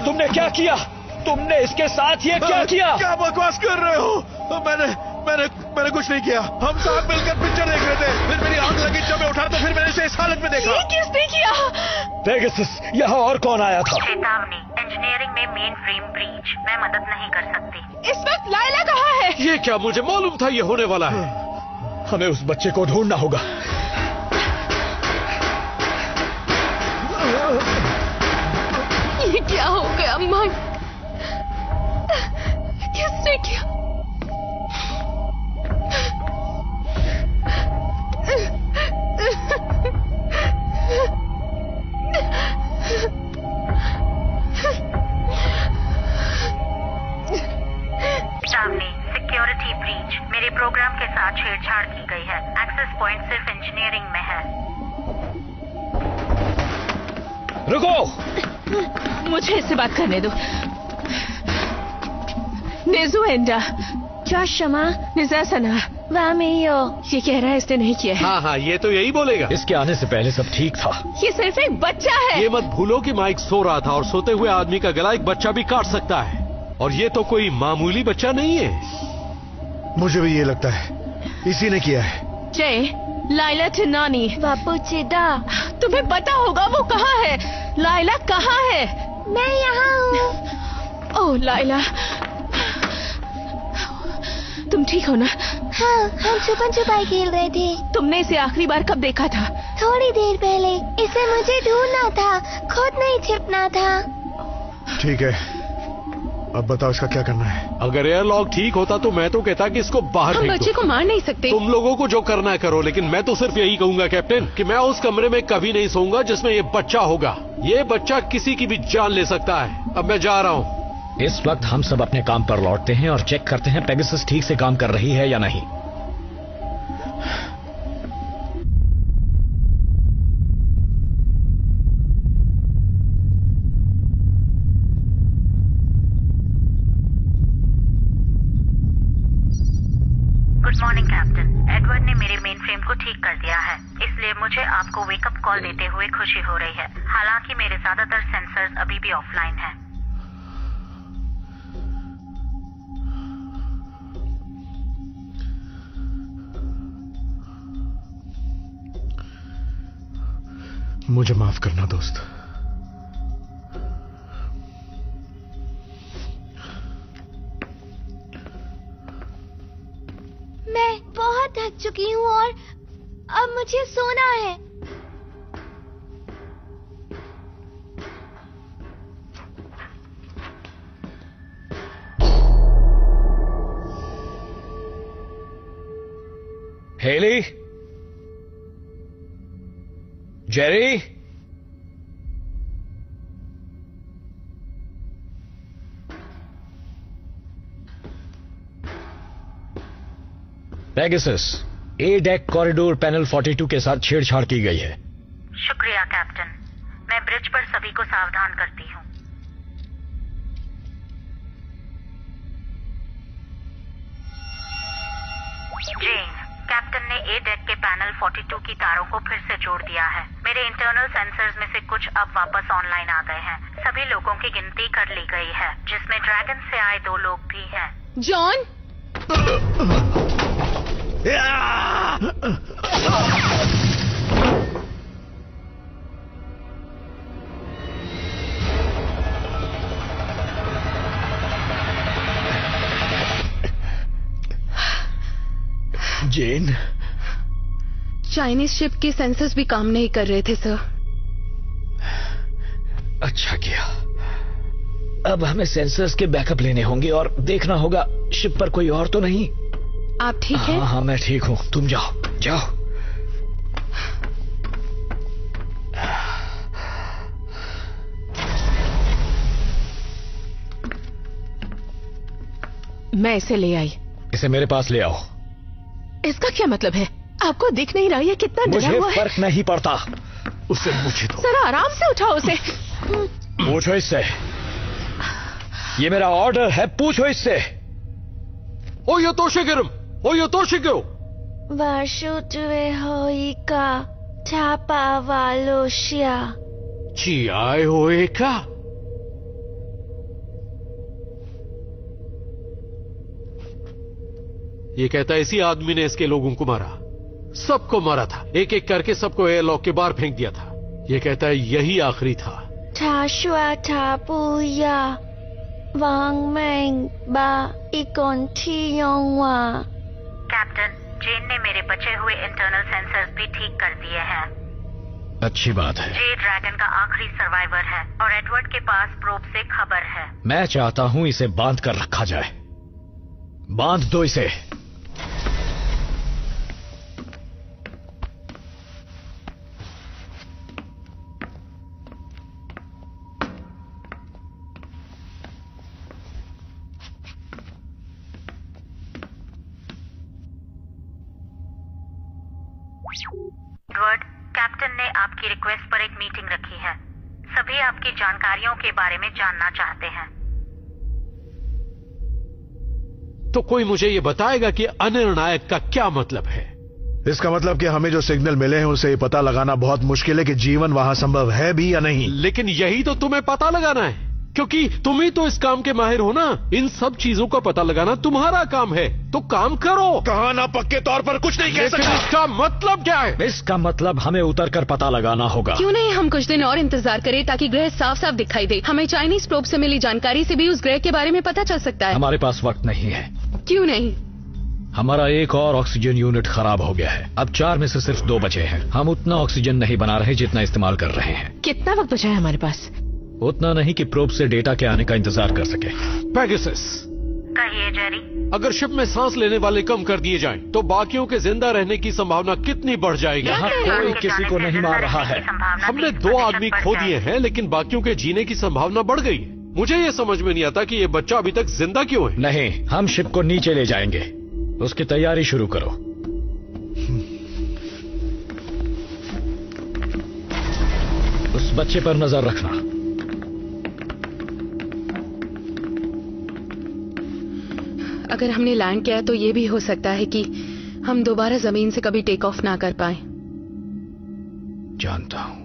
ये तुमने क्या किया? तुमने इसके साथ ये क्या किया? क्या बकवास कर रहे हो? मैंने मैंने मैंने कुछ नहीं किया। हम साथ मिलकर पिक्चर देख रहे थे, फिर मेरी आंख लगी जब मैं उठा तो फिर मैंने इसे इस हालत में देखा। ये किसने किया? पेगासस। यहाँ और कौन आया था? चेतावनी, इंजीनियरिंग में मेन फ्रेम ब्रीच, मैं मदद नहीं कर सकती। इस वक्त लायला कहाँ है? ये क्या, मुझे मालूम था ये होने वाला है। हमें उस बच्चे को ढूंढना होगा। ये क्या हो गया? अम्मा, किसने किया? सिक्योरिटी ब्रीच, मेरे प्रोग्राम के साथ छेड़छाड़ की गई है। एक्सेस पॉइंट सिर्फ इंजीनियरिंग में है। रुको, मुझे इससे बात करने दो। नेजू एंडा क्या क्षमा निजा सना वाह, ये कह रहा है इसने नहीं किया है। हाँ हाँ, ये तो यही बोलेगा। इसके आने से पहले सब ठीक था। ये सिर्फ एक बच्चा है। ये मत भूलो कि माइक सो रहा था और सोते हुए आदमी का गला एक बच्चा भी काट सकता है, और ये तो कोई मामूली बच्चा नहीं है। मुझे भी ये लगता है इसी ने किया है। जय लायला चिन्नानी बापू चिदा, तुम्हें पता होगा वो कहाँ है। लायला कहाँ है? मैं यहाँ हूँ। ओह लायला, तुम ठीक हो ना? हाँ, हम छुपन छुपाई खेल रहे थे। तुमने इसे आखिरी बार कब देखा था? थोड़ी देर पहले। इसे मुझे ढूंढना था, खुद नहीं छिपना था। ठीक है, अब बताओ इसका क्या करना है? अगर एयरलॉक ठीक होता तो मैं तो कहता कि इसको बाहर हम बच्चे को मार नहीं सकते। तुम लोगों को जो करना है करो, लेकिन मैं तो सिर्फ यही कहूंगा कैप्टन कि मैं उस कमरे में कभी नहीं सोऊंगा जिसमें ये बच्चा होगा। ये बच्चा किसी की भी जान ले सकता है। अब मैं जा रहा हूँ। इस वक्त हम सब अपने काम पर लौटते हैं और चेक करते हैं पेगासस ठीक से काम कर रही है या नहीं। मुझे आपको वेकअप कॉल देते हुए खुशी हो रही है, हालांकि मेरे ज्यादातर सेंसर्स अभी भी ऑफलाइन हैं। मुझे माफ करना दोस्त। मैं बहुत थक चुकी हूँ और अब मुझे सोना है। Heli, Jerry, Pegasus, A deck corridor panel बयालीस के साथ छेड़छाड़ की गई है। शुक्रिया कैप्टन, मैं ब्रिज पर सभी को सावधान करती हूँ। जेन, कैप्टन ने ए डेक के पैनल बयालीस की तारों को फिर से जोड़ दिया है। मेरे इंटरनल सेंसर्स में से कुछ अब वापस ऑनलाइन आ गए हैं। सभी लोगों की गिनती कर ली गई है, जिसमें ड्रैगन से आए दो लोग भी हैं। जॉन, जेन, चाइनीज शिप के सेंसर्स भी काम नहीं कर रहे थे सर। अच्छा किया। अब हमें सेंसर्स के बैकअप लेने होंगे और देखना होगा शिप पर कोई और तो नहीं। आप ठीक हैं? हाँ हाँ, मैं ठीक हूँ। तुम जाओ जाओ। मैं इसे ले आई। इसे मेरे पास ले आओ। इसका क्या मतलब है? आपको दिख नहीं रहा है कितना डरा हुआ है? मुझे फर्क नहीं पड़ता। उसे मुझे दो। जरा आराम से उठाओ उसे। पूछो इससे। ये मेरा ऑर्डर है, पूछो इससे। ओ यो तोशिगिरम, ओ यो तोशिगिरो का छापा वालोशिया ची आए होए का। ये कहता है इसी आदमी ने इसके लोगों को मारा, सबको मारा था, एक एक करके सबको एयरलॉक के बाहर फेंक दिया था। ये कहता है यही आखिरी था। थाशुआ थापुया वांगमेंग बा इकोंटियोंवा। कैप्टन, जेन ने मेरे बचे हुए इंटरनल सेंसर्स भी ठीक कर दिए हैं। अच्छी बात है। जे ड्रैगन का आखिरी सर्वाइवर है और एडवर्ड के पास प्रोब से खबर है। मैं चाहता हूँ इसे बांध कर रखा जाए। बांध दो इसे। एडवर्ड, कैप्टन ने आपकी रिक्वेस्ट पर एक मीटिंग रखी है। सभी आपकी जानकारियों के बारे में जानना चाहते हैं। तो कोई मुझे ये बताएगा कि अनिर्णायक का क्या मतलब है? इसका मतलब कि हमें जो सिग्नल मिले हैं उसे पता लगाना बहुत मुश्किल है कि जीवन वहां संभव है भी या नहीं। लेकिन यही तो तुम्हें पता लगाना है, क्योंकि तुम ही तो इस काम के माहिर हो ना। इन सब चीजों का पता लगाना तुम्हारा काम है, तो काम करो। कहा ना, पक्के तौर पर कुछ नहीं कह सकता। इसका मतलब क्या है? इसका मतलब हमें उतरकर पता लगाना होगा। क्यों नहीं हम कुछ दिन और इंतजार करें ताकि ग्रह साफ साफ दिखाई दे। हमें चाइनीज प्रोब से मिली जानकारी से भी उस ग्रह के बारे में पता चल सकता है। हमारे पास वक्त नहीं है। क्यों नहीं? हमारा एक और ऑक्सीजन यूनिट खराब हो गया है। अब चार में से सिर्फ दो बचे हैं। हम उतना ऑक्सीजन नहीं बना रहे जितना इस्तेमाल कर रहे हैं। कितना वक्त बचा है हमारे पास? उतना नहीं कि प्रोब से डेटा के आने का इंतजार कर सके। पेगासस, कहिए जेरी। अगर शिप में सांस लेने वाले कम कर दिए जाएं, तो बाकियों के जिंदा रहने की संभावना कितनी बढ़ जाएगी। यहाँ कोई किसी को नहीं मार रहा है। हमने दो आदमी खो दिए हैं, लेकिन बाकियों के जीने की संभावना बढ़ गई। मुझे ये समझ में नहीं आता कि ये बच्चा अभी तक जिंदा क्यों है। नहीं, हम शिप को नीचे ले जाएंगे। उसकी तैयारी शुरू करो। उस बच्चे पर नजर रखना। अगर हमने लैंड किया तो ये भी हो सकता है कि हम दोबारा जमीन से कभी टेक ऑफ ना कर पाए। जानता हूं।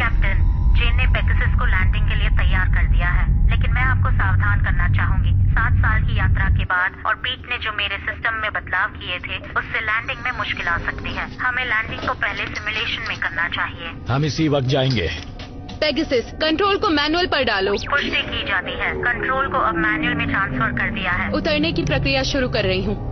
कैप्टन, जेन ने पेगासस को लैंडिंग के लिए तैयार कर दिया है, लेकिन मैं आपको सावधान करना चाहूंगी। सात साल की यात्रा के बाद और पीट ने जो मेरे सिस्टम में बदलाव किए थे उससे लैंडिंग में मुश्किल आ सकती है। हमें लैंडिंग को पहले सिमुलेशन में करना चाहिए। हम इसी वक्त जाएंगे। पेगासस, कंट्रोल को मैनुअल पर डालो। पुष्टि की जाती है। कंट्रोल को अब मैनुअल में ट्रांसफर कर दिया है। उतरने की प्रक्रिया शुरू कर रही हूँ।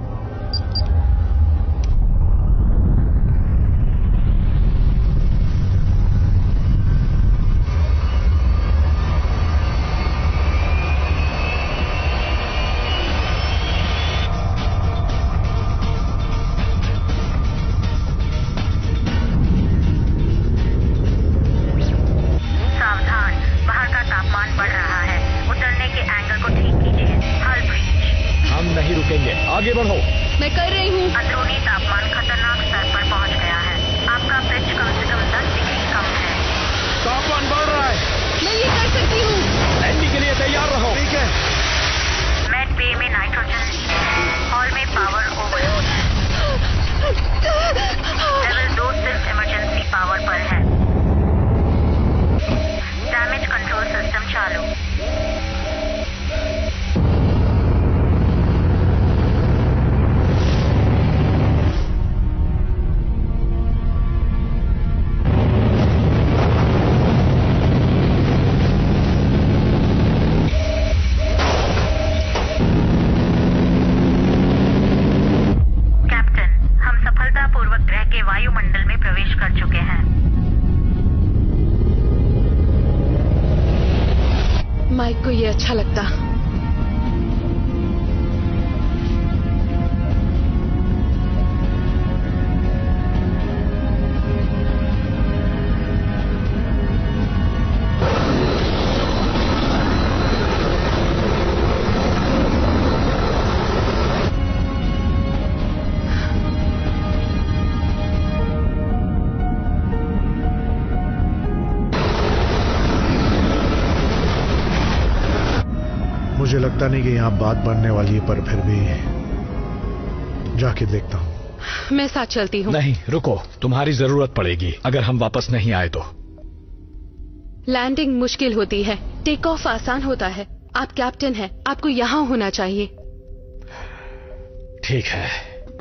मुझे लगता नहीं कि यहाँ बात बनने वाली है, पर फिर भी जाके देखता हूँ। मैं साथ चलती हूँ। नहीं, रुको, तुम्हारी जरूरत पड़ेगी अगर हम वापस नहीं आए तो। लैंडिंग मुश्किल होती है, टेक ऑफ आसान होता है। आप कैप्टन हैं, आपको यहाँ होना चाहिए। ठीक है,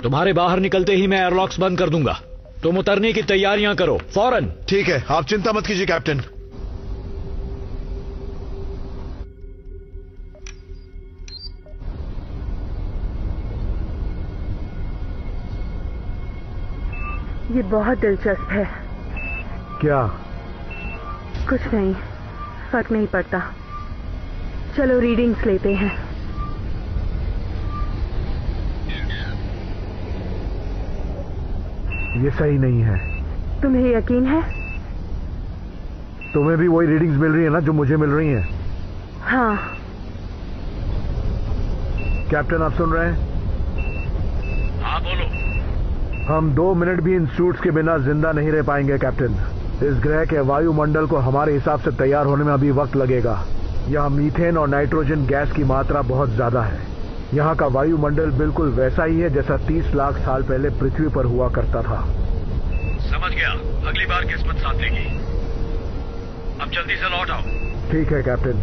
तुम्हारे बाहर निकलते ही मैं एयरलॉक्स बंद कर दूंगा। तुम उतरने की तैयारियां करो फौरन। ठीक है, आप चिंता मत कीजिए कैप्टन। ये बहुत दिलचस्प है। क्या? कुछ नहीं, फर्क नहीं पड़ता। चलो रीडिंग्स लेते हैं। ये सही नहीं है। तुम्हें यकीन है? तुम्हें भी वही रीडिंग्स मिल रही है ना जो मुझे मिल रही हैं? हाँ। कैप्टन, आप सुन रहे हैं? हाँ, बोलो। हम दो मिनट भी इन सूट्स के बिना जिंदा नहीं रह पाएंगे कैप्टन। इस ग्रह के वायुमंडल को हमारे हिसाब से तैयार होने में अभी वक्त लगेगा। यहाँ मीथेन और नाइट्रोजन गैस की मात्रा बहुत ज्यादा है। यहाँ का वायुमंडल बिल्कुल वैसा ही है जैसा तीस लाख साल पहले पृथ्वी पर हुआ करता था। समझ गया, अगली बार किस्मत साथ देगी। अब जल्दी से लौट आओ। ठीक है कैप्टन।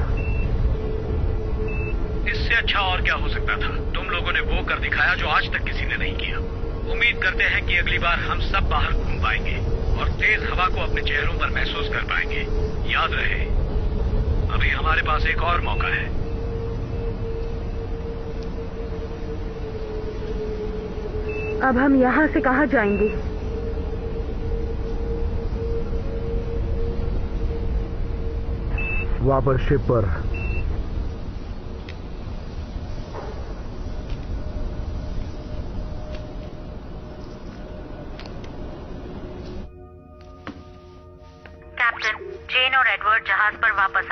इससे अच्छा और क्या हो सकता था? तुम लोगों ने वो कर दिखाया जो आज तक किसी ने नहीं किया। उम्मीद करते हैं कि अगली बार हम सब बाहर घूम पाएंगे और तेज हवा को अपने चेहरों पर महसूस कर पाएंगे। याद रहे, अभी हमारे पास एक और मौका है। अब हम यहाँ से कहाँ जाएंगे? वापस शिप पर।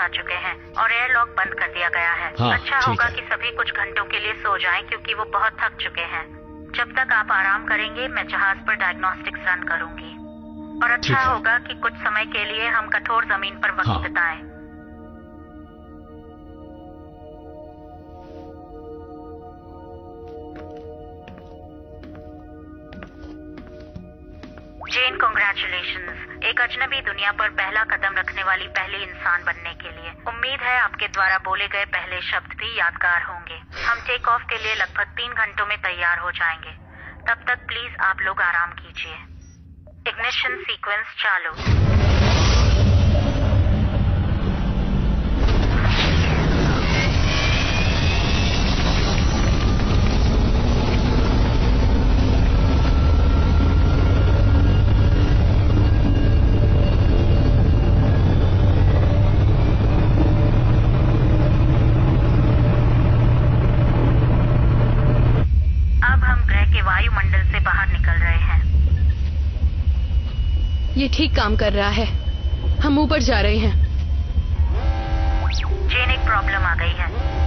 आ चुके हैं और एयरलॉक बंद कर दिया गया है। हाँ, अच्छा होगा कि सभी कुछ घंटों के लिए सो जाएं क्योंकि वो बहुत थक चुके हैं। जब तक आप आराम करेंगे मैं जहाज पर डायग्नोस्टिक्स रन करूंगी। और अच्छा होगा कि कुछ समय के लिए हम कठोर जमीन पर वक्त बिताएं। हाँ। जेन, कांग्रेचुलेशंस, एक अजनबी दुनिया पर पहला कदम रखने वाली पहली इंसान बनने के लिए। उम्मीद है आपके द्वारा बोले गए पहले शब्द भी यादगार होंगे। हम टेक ऑफ के लिए लगभग तीन घंटों में तैयार हो जाएंगे। तब तक प्लीज आप लोग आराम कीजिए। इग्निशन सीक्वेंस चालू। ये ठीक काम कर रहा है, हम ऊपर जा रहे हैं। जेन, एक प्रॉब्लम आ गई है।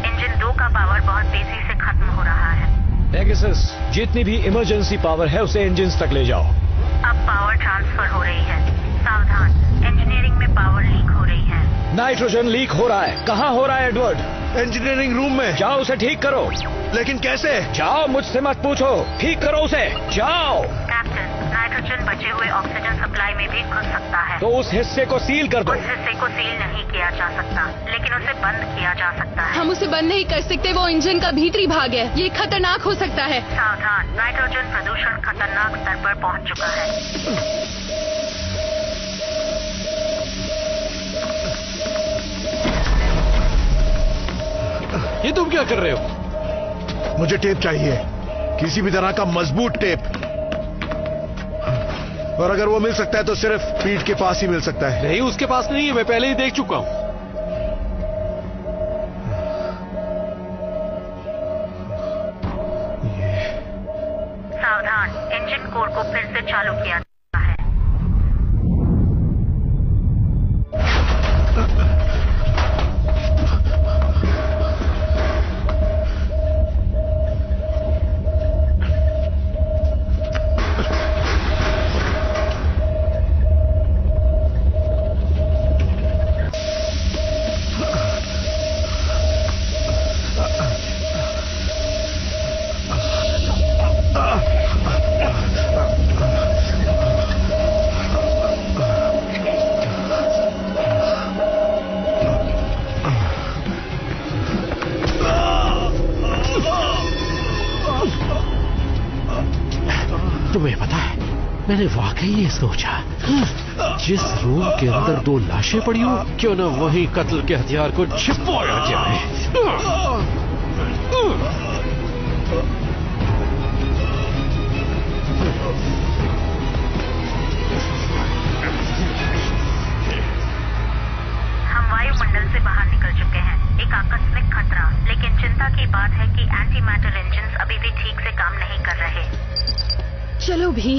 इंजन दो का पावर बहुत तेजी से खत्म हो रहा है। पेगासस, जितनी भी इमरजेंसी पावर है उसे इंजन तक ले जाओ। अब पावर ट्रांसफर हो रही है। सावधान, इंजीनियरिंग में पावर लीक हो रही है। नाइट्रोजन लीक हो रहा है। कहाँ हो रहा है एडवर्ड? इंजीनियरिंग रूम में। जाओ उसे ठीक करो। लेकिन कैसे? जाओ, मुझसे मत पूछो, ठीक करो उसे, जाओ। कैप्टन, नाइट्रोजन बचे हुए ऑक्सीजन सप्लाई में भी घुस सकता है। तो उस हिस्से को सील कर दो। उस हिस्से को सील नहीं किया जा सकता, लेकिन उसे बंद किया जा सकता है। हम उसे बंद नहीं कर सकते, वो इंजन का भीतरी भाग है। ये खतरनाक हो सकता है। सावधान, नाइट्रोजन प्रदूषण खतरनाक स्तर पर पहुंच चुका है। ये तुम क्या कर रहे हो? मुझे टेप चाहिए, किसी भी तरह का मजबूत टेप। और अगर वो मिल सकता है तो सिर्फ पीठ के पास ही मिल सकता है। नहीं, उसके पास नहीं है, मैं पहले ही देख चुका हूँ। सावधान, इंजन कोर को फिर से चालू किया जाता है। Oh. मैंने वाकई ये सोचा, जिस रूम के अंदर दो लाशें पड़ी हो, क्यों ना वही कत्ल के हथियार को छिपाया जाए। हम वायुमंडल से बाहर निकल चुके हैं, एक आकस्मिक खतरा, लेकिन चिंता की बात है कि एंटी मैटर इंजन अभी भी ठीक से काम नहीं कर रहे। चलो भी,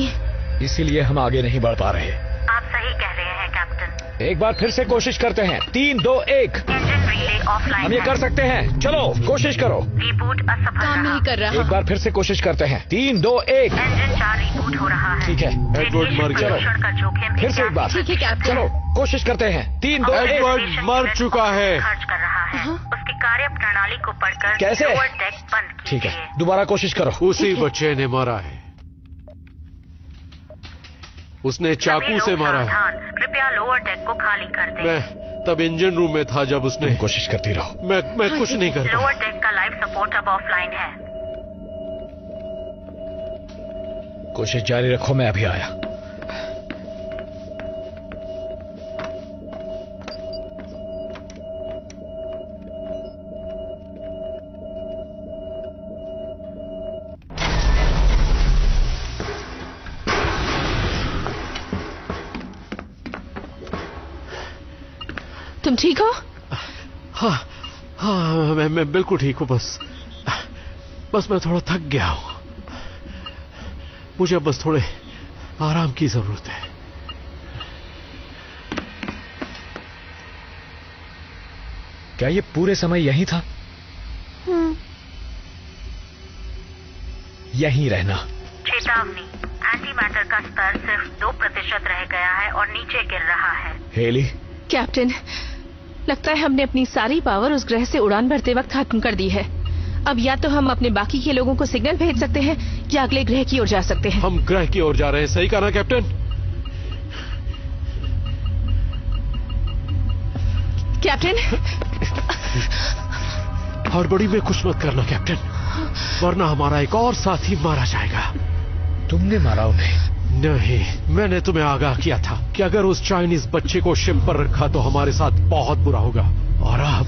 इसीलिए हम आगे नहीं बढ़ पा रहे। आप सही कह रहे हैं कैप्टन। एक बार फिर से कोशिश करते हैं। तीन दो एक। Engine relay offline. हम ये कर सकते हैं, चलो कोशिश करो। रिबूट असफल। काम नहीं कर रहा। एक बार फिर से कोशिश करते हैं। तीन दो एक। इंजन चार रिबूट हो रहा है। ठीक है, एडवर्ड मर गया। फिर से एक बार। ठीक है कैप्टन, चलो कोशिश करते हैं। तीन दो एक। एडवर्ड मर चुका है। खर्च कर रहा है, उसकी कार्य प्रणाली को पढ़कर कैसे बंद। ठीक है, दोबारा कोशिश करो। उसी बच्चे ने मारा है, उसने चाकू से मारा है। कृपया लोअर डेक को खाली कर दें। मैं तब इंजन रूम में था जब उसने। कोशिश करती रहो। मैं मैं कुछ नहीं कर रहा। लोअर डेक का लाइव सपोर्ट अब ऑफलाइन है। कोशिश जारी रखो, मैं अभी आया। तुम ठीक हो? हाँ हाँ, मैं मैं बिल्कुल ठीक हूँ। बस बस मैं थोड़ा थक गया हूँ। मुझे बस थोड़े आराम की जरूरत है। क्या ये पूरे समय यहीं था? यहीं रहना। चेतावनी, एंटी मैटर का स्तर सिर्फ दो प्रतिशत रह गया है और नीचे गिर रहा है। हेली। कैप्टन, लगता है हमने अपनी सारी पावर उस ग्रह से उड़ान भरते वक्त खत्म कर दी है। अब या तो हम अपने बाकी के लोगों को सिग्नल भेज सकते हैं या अगले ग्रह की ओर जा सकते हैं। हम ग्रह की ओर जा रहे हैं, सही कहा ना कैप्टन? कैप्टन, हड़बड़ी में कुछ मत करना कैप्टन, वरना हमारा एक और साथी मारा जाएगा। तुमने मारा उन्हें? नहीं, मैंने तुम्हें आगाह किया था कि अगर उस चाइनीज बच्चे को शिप पर रखा तो हमारे साथ बहुत बुरा होगा। और अब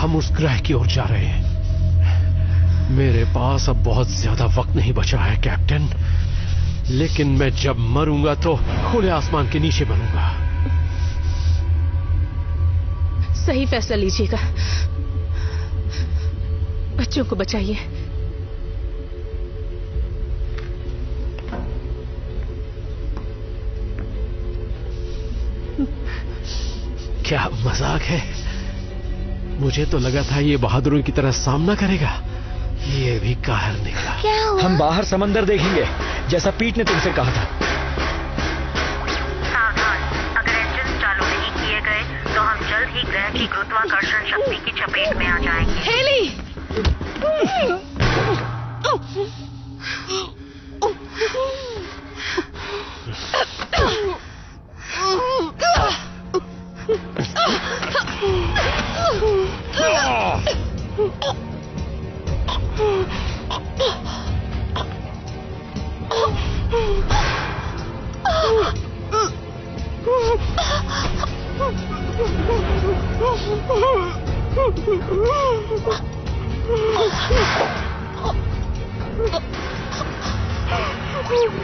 हम उस ग्रह की ओर जा रहे हैं। मेरे पास अब बहुत ज्यादा वक्त नहीं बचा है कैप्टन, लेकिन मैं जब मरूंगा तो खुले आसमान के नीचे मरूंगा। सही फैसला लीजिएगा। बच्चों को बचाइए। क्या मजाक है? मुझे तो लगा था ये बहादुरों की तरह सामना करेगा, ये भी कहर निकला। क्या हुआ? हम बाहर समंदर देखेंगे, जैसा पीट ने तुमसे कहा था। सावधान, अगर इंजन चालू नहीं किए गए तो हम जल्द ही ग्रह की गुरुत्वाकर्षण शक्ति की चपेट में आ जाएंगे। हेली।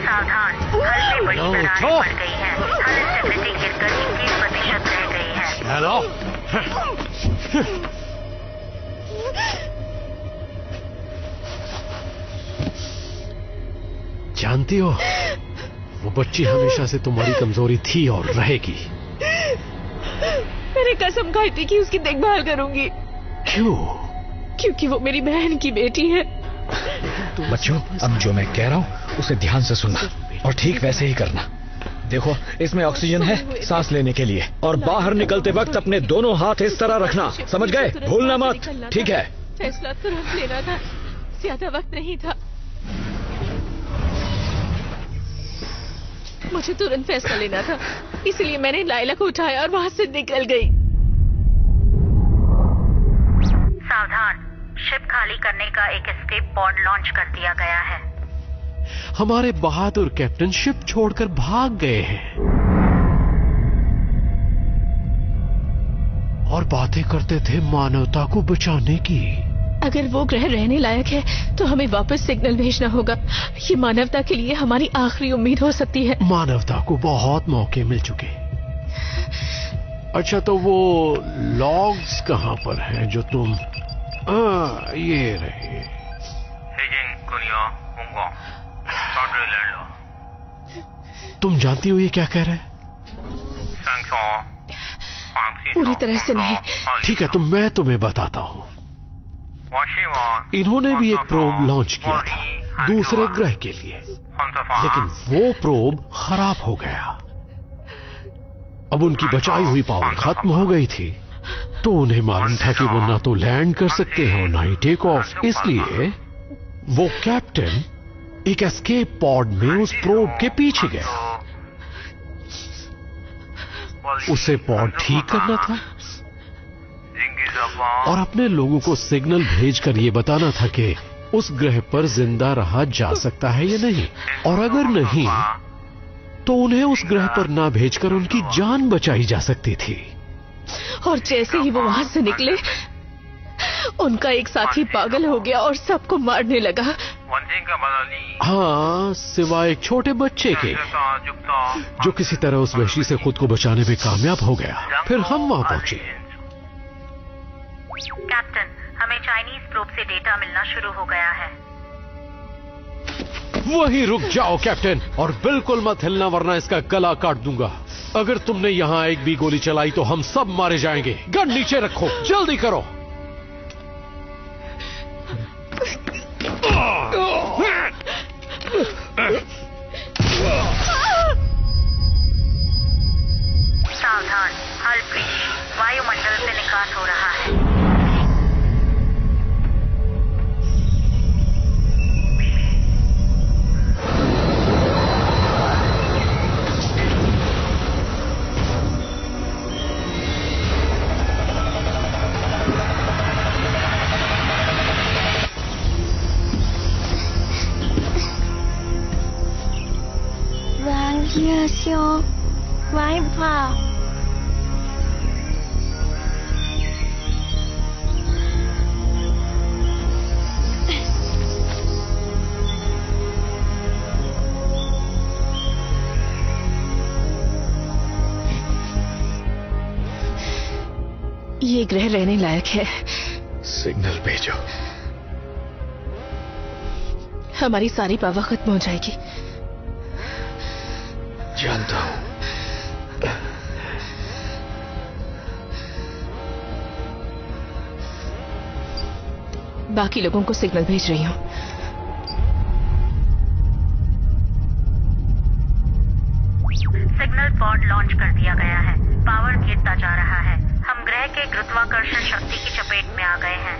सावधान, हल में बड़ी दरारें पड़ गई है। हल स्टेबिलिटी गिरकर इक्कीस प्रतिशत रह गई है। हेलो। जानती हो, वो बच्ची हमेशा से तुम्हारी कमजोरी थी और रहेगी। मैंने कसम खाई थी कि उसकी देखभाल करूंगी। क्यों? क्योंकि वो मेरी बहन की बेटी है। बच्चों, अब जो मैं कह रहा हूँ उसे ध्यान से सुनना और ठीक वैसे ही करना। देखो, इसमें ऑक्सीजन है सांस लेने के लिए, और बाहर निकलते वक्त अपने दोनों हाथ इस तरह रखना, समझ गए? भूलना मत, ठीक है? फैसला तुरंत लेना था, ज्यादा वक्त नहीं था। मुझे तुरंत फैसला लेना था, इसलिए मैंने लायला को उठाया और वहाँ से निकल गई। सावधान, शिप खाली करने का एक स्केप पॉड लॉन्च कर दिया गया है। हमारे बहादुर कैप्टन शिप छोड़कर भाग गए हैं और बातें करते थे मानवता को बचाने की। अगर वो ग्रह रहने लायक है तो हमें वापस सिग्नल भेजना होगा। ये मानवता के लिए हमारी आखिरी उम्मीद हो सकती है। मानवता को बहुत मौके मिल चुके। अच्छा, तो वो लॉग्स कहाँ पर हैं जो तुम आ, ये रहे। तुम जानती हो ये क्या कह रहे हैं? पूरी तरह से नहीं। ठीक है, तो मैं तुम्हें बताता हूँ। इन्होंने भी एक प्रोब लॉन्च किया था दूसरे ग्रह के लिए, लेकिन वो प्रोब खराब हो गया। अब उनकी बचाई हुई पावर खत्म हो गई थी, तो उन्हें मालूम था कि वो ना तो लैंड कर सकते हैं और ना ही टेक ऑफ। इसलिए वो कैप्टन एक एस्केप पॉड में उस प्रोब के पीछे गया। उसे पॉड ठीक करना था और अपने लोगों को सिग्नल भेजकर ये बताना था कि उस ग्रह पर जिंदा रहा जा सकता है या नहीं, और अगर नहीं तो उन्हें उस ग्रह पर ना भेजकर उनकी जान बचाई जा सकती थी। और जैसे ही वो वहां से निकले, उनका एक साथी पागल हो गया और सबको मारने लगा। हाँ, सिवाय एक छोटे बच्चे के जो किसी तरह उस वहशी से खुद को बचाने में कामयाब हो गया। फिर हम वहां पहुंचे। कैप्टन, हमें चाइनीज प्रोब से डेटा मिलना शुरू हो गया है। वहीं रुक जाओ कैप्टन, और बिल्कुल मत हिलना वरना इसका गला काट दूंगा। अगर तुमने यहाँ एक भी गोली चलाई तो हम सब मारे जाएंगे। गन नीचे रखो, जल्दी करो। सावधान, हर ब्रीच वायुमंडल से निकास हो रहा है। ये ग्रह रहने लायक है। सिग्नल भेजो। हमारी सारी पावर खत्म हो जाएगी। जानता हूं। बाकी लोगों को सिग्नल भेज रही हूं। सिग्नल पॉड लॉन्च कर दिया गया है। पावर गिरता जा रहा है। हम ग्रह के गुरुत्वाकर्षण शक्ति की चपेट में आ गए हैं।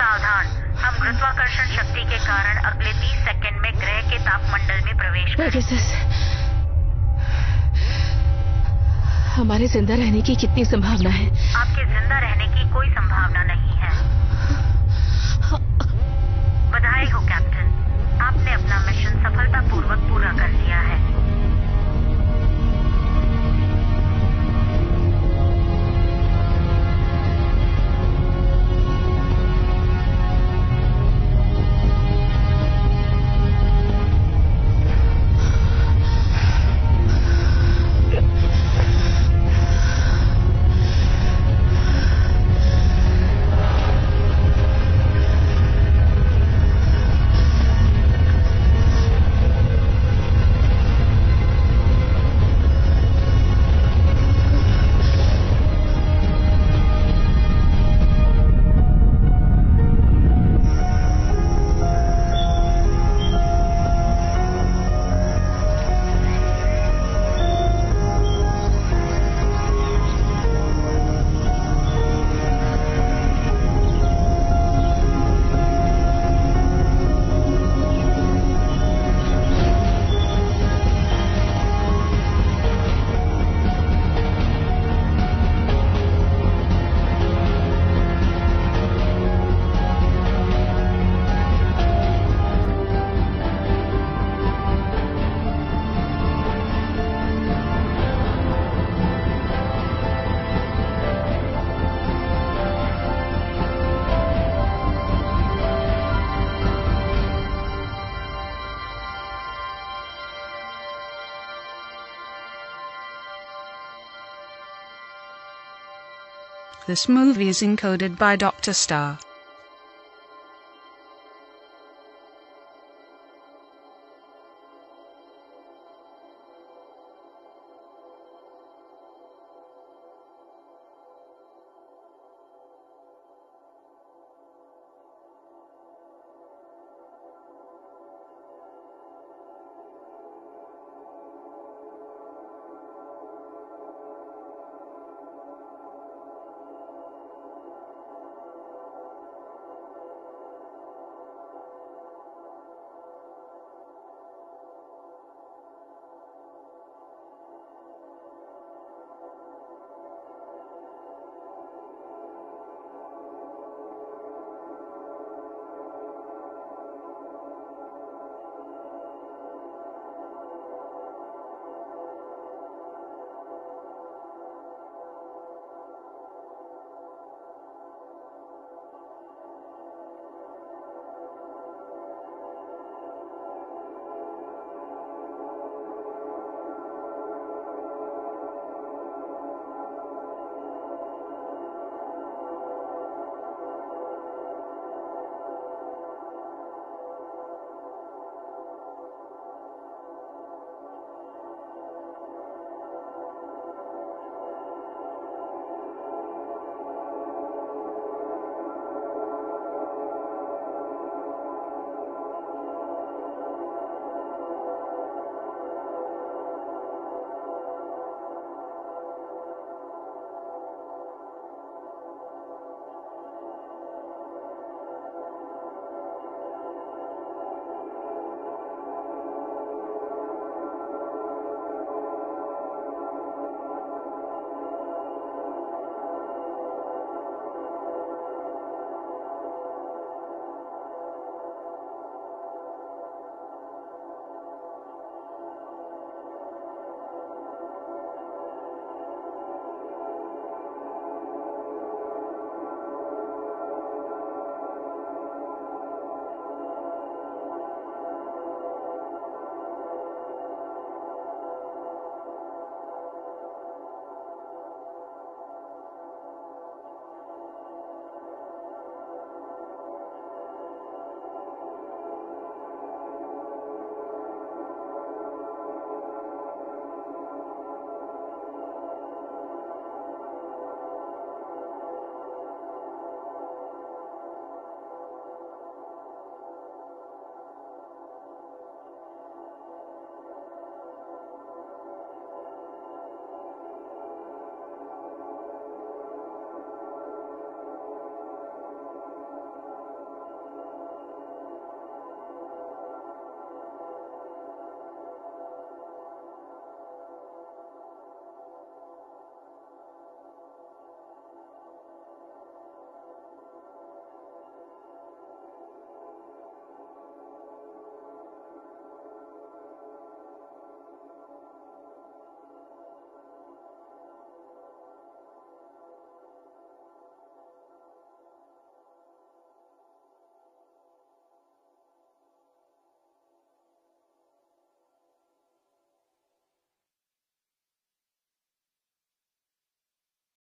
सावधान, हम गुरुत्वाकर्षण शक्ति के कारण अगले तीस सेकंड में ग्रह के तापमंडल में प्रवेश करेंगे। हमारे जिंदा रहने की कितनी संभावना है? आपके जिंदा रहने की कोई संभावना नहीं है। बधाई हो कैप्टन, आपने अपना मिशन सफलतापूर्वक पूरा कर लिया है। This movie is encoded by Doctor Star.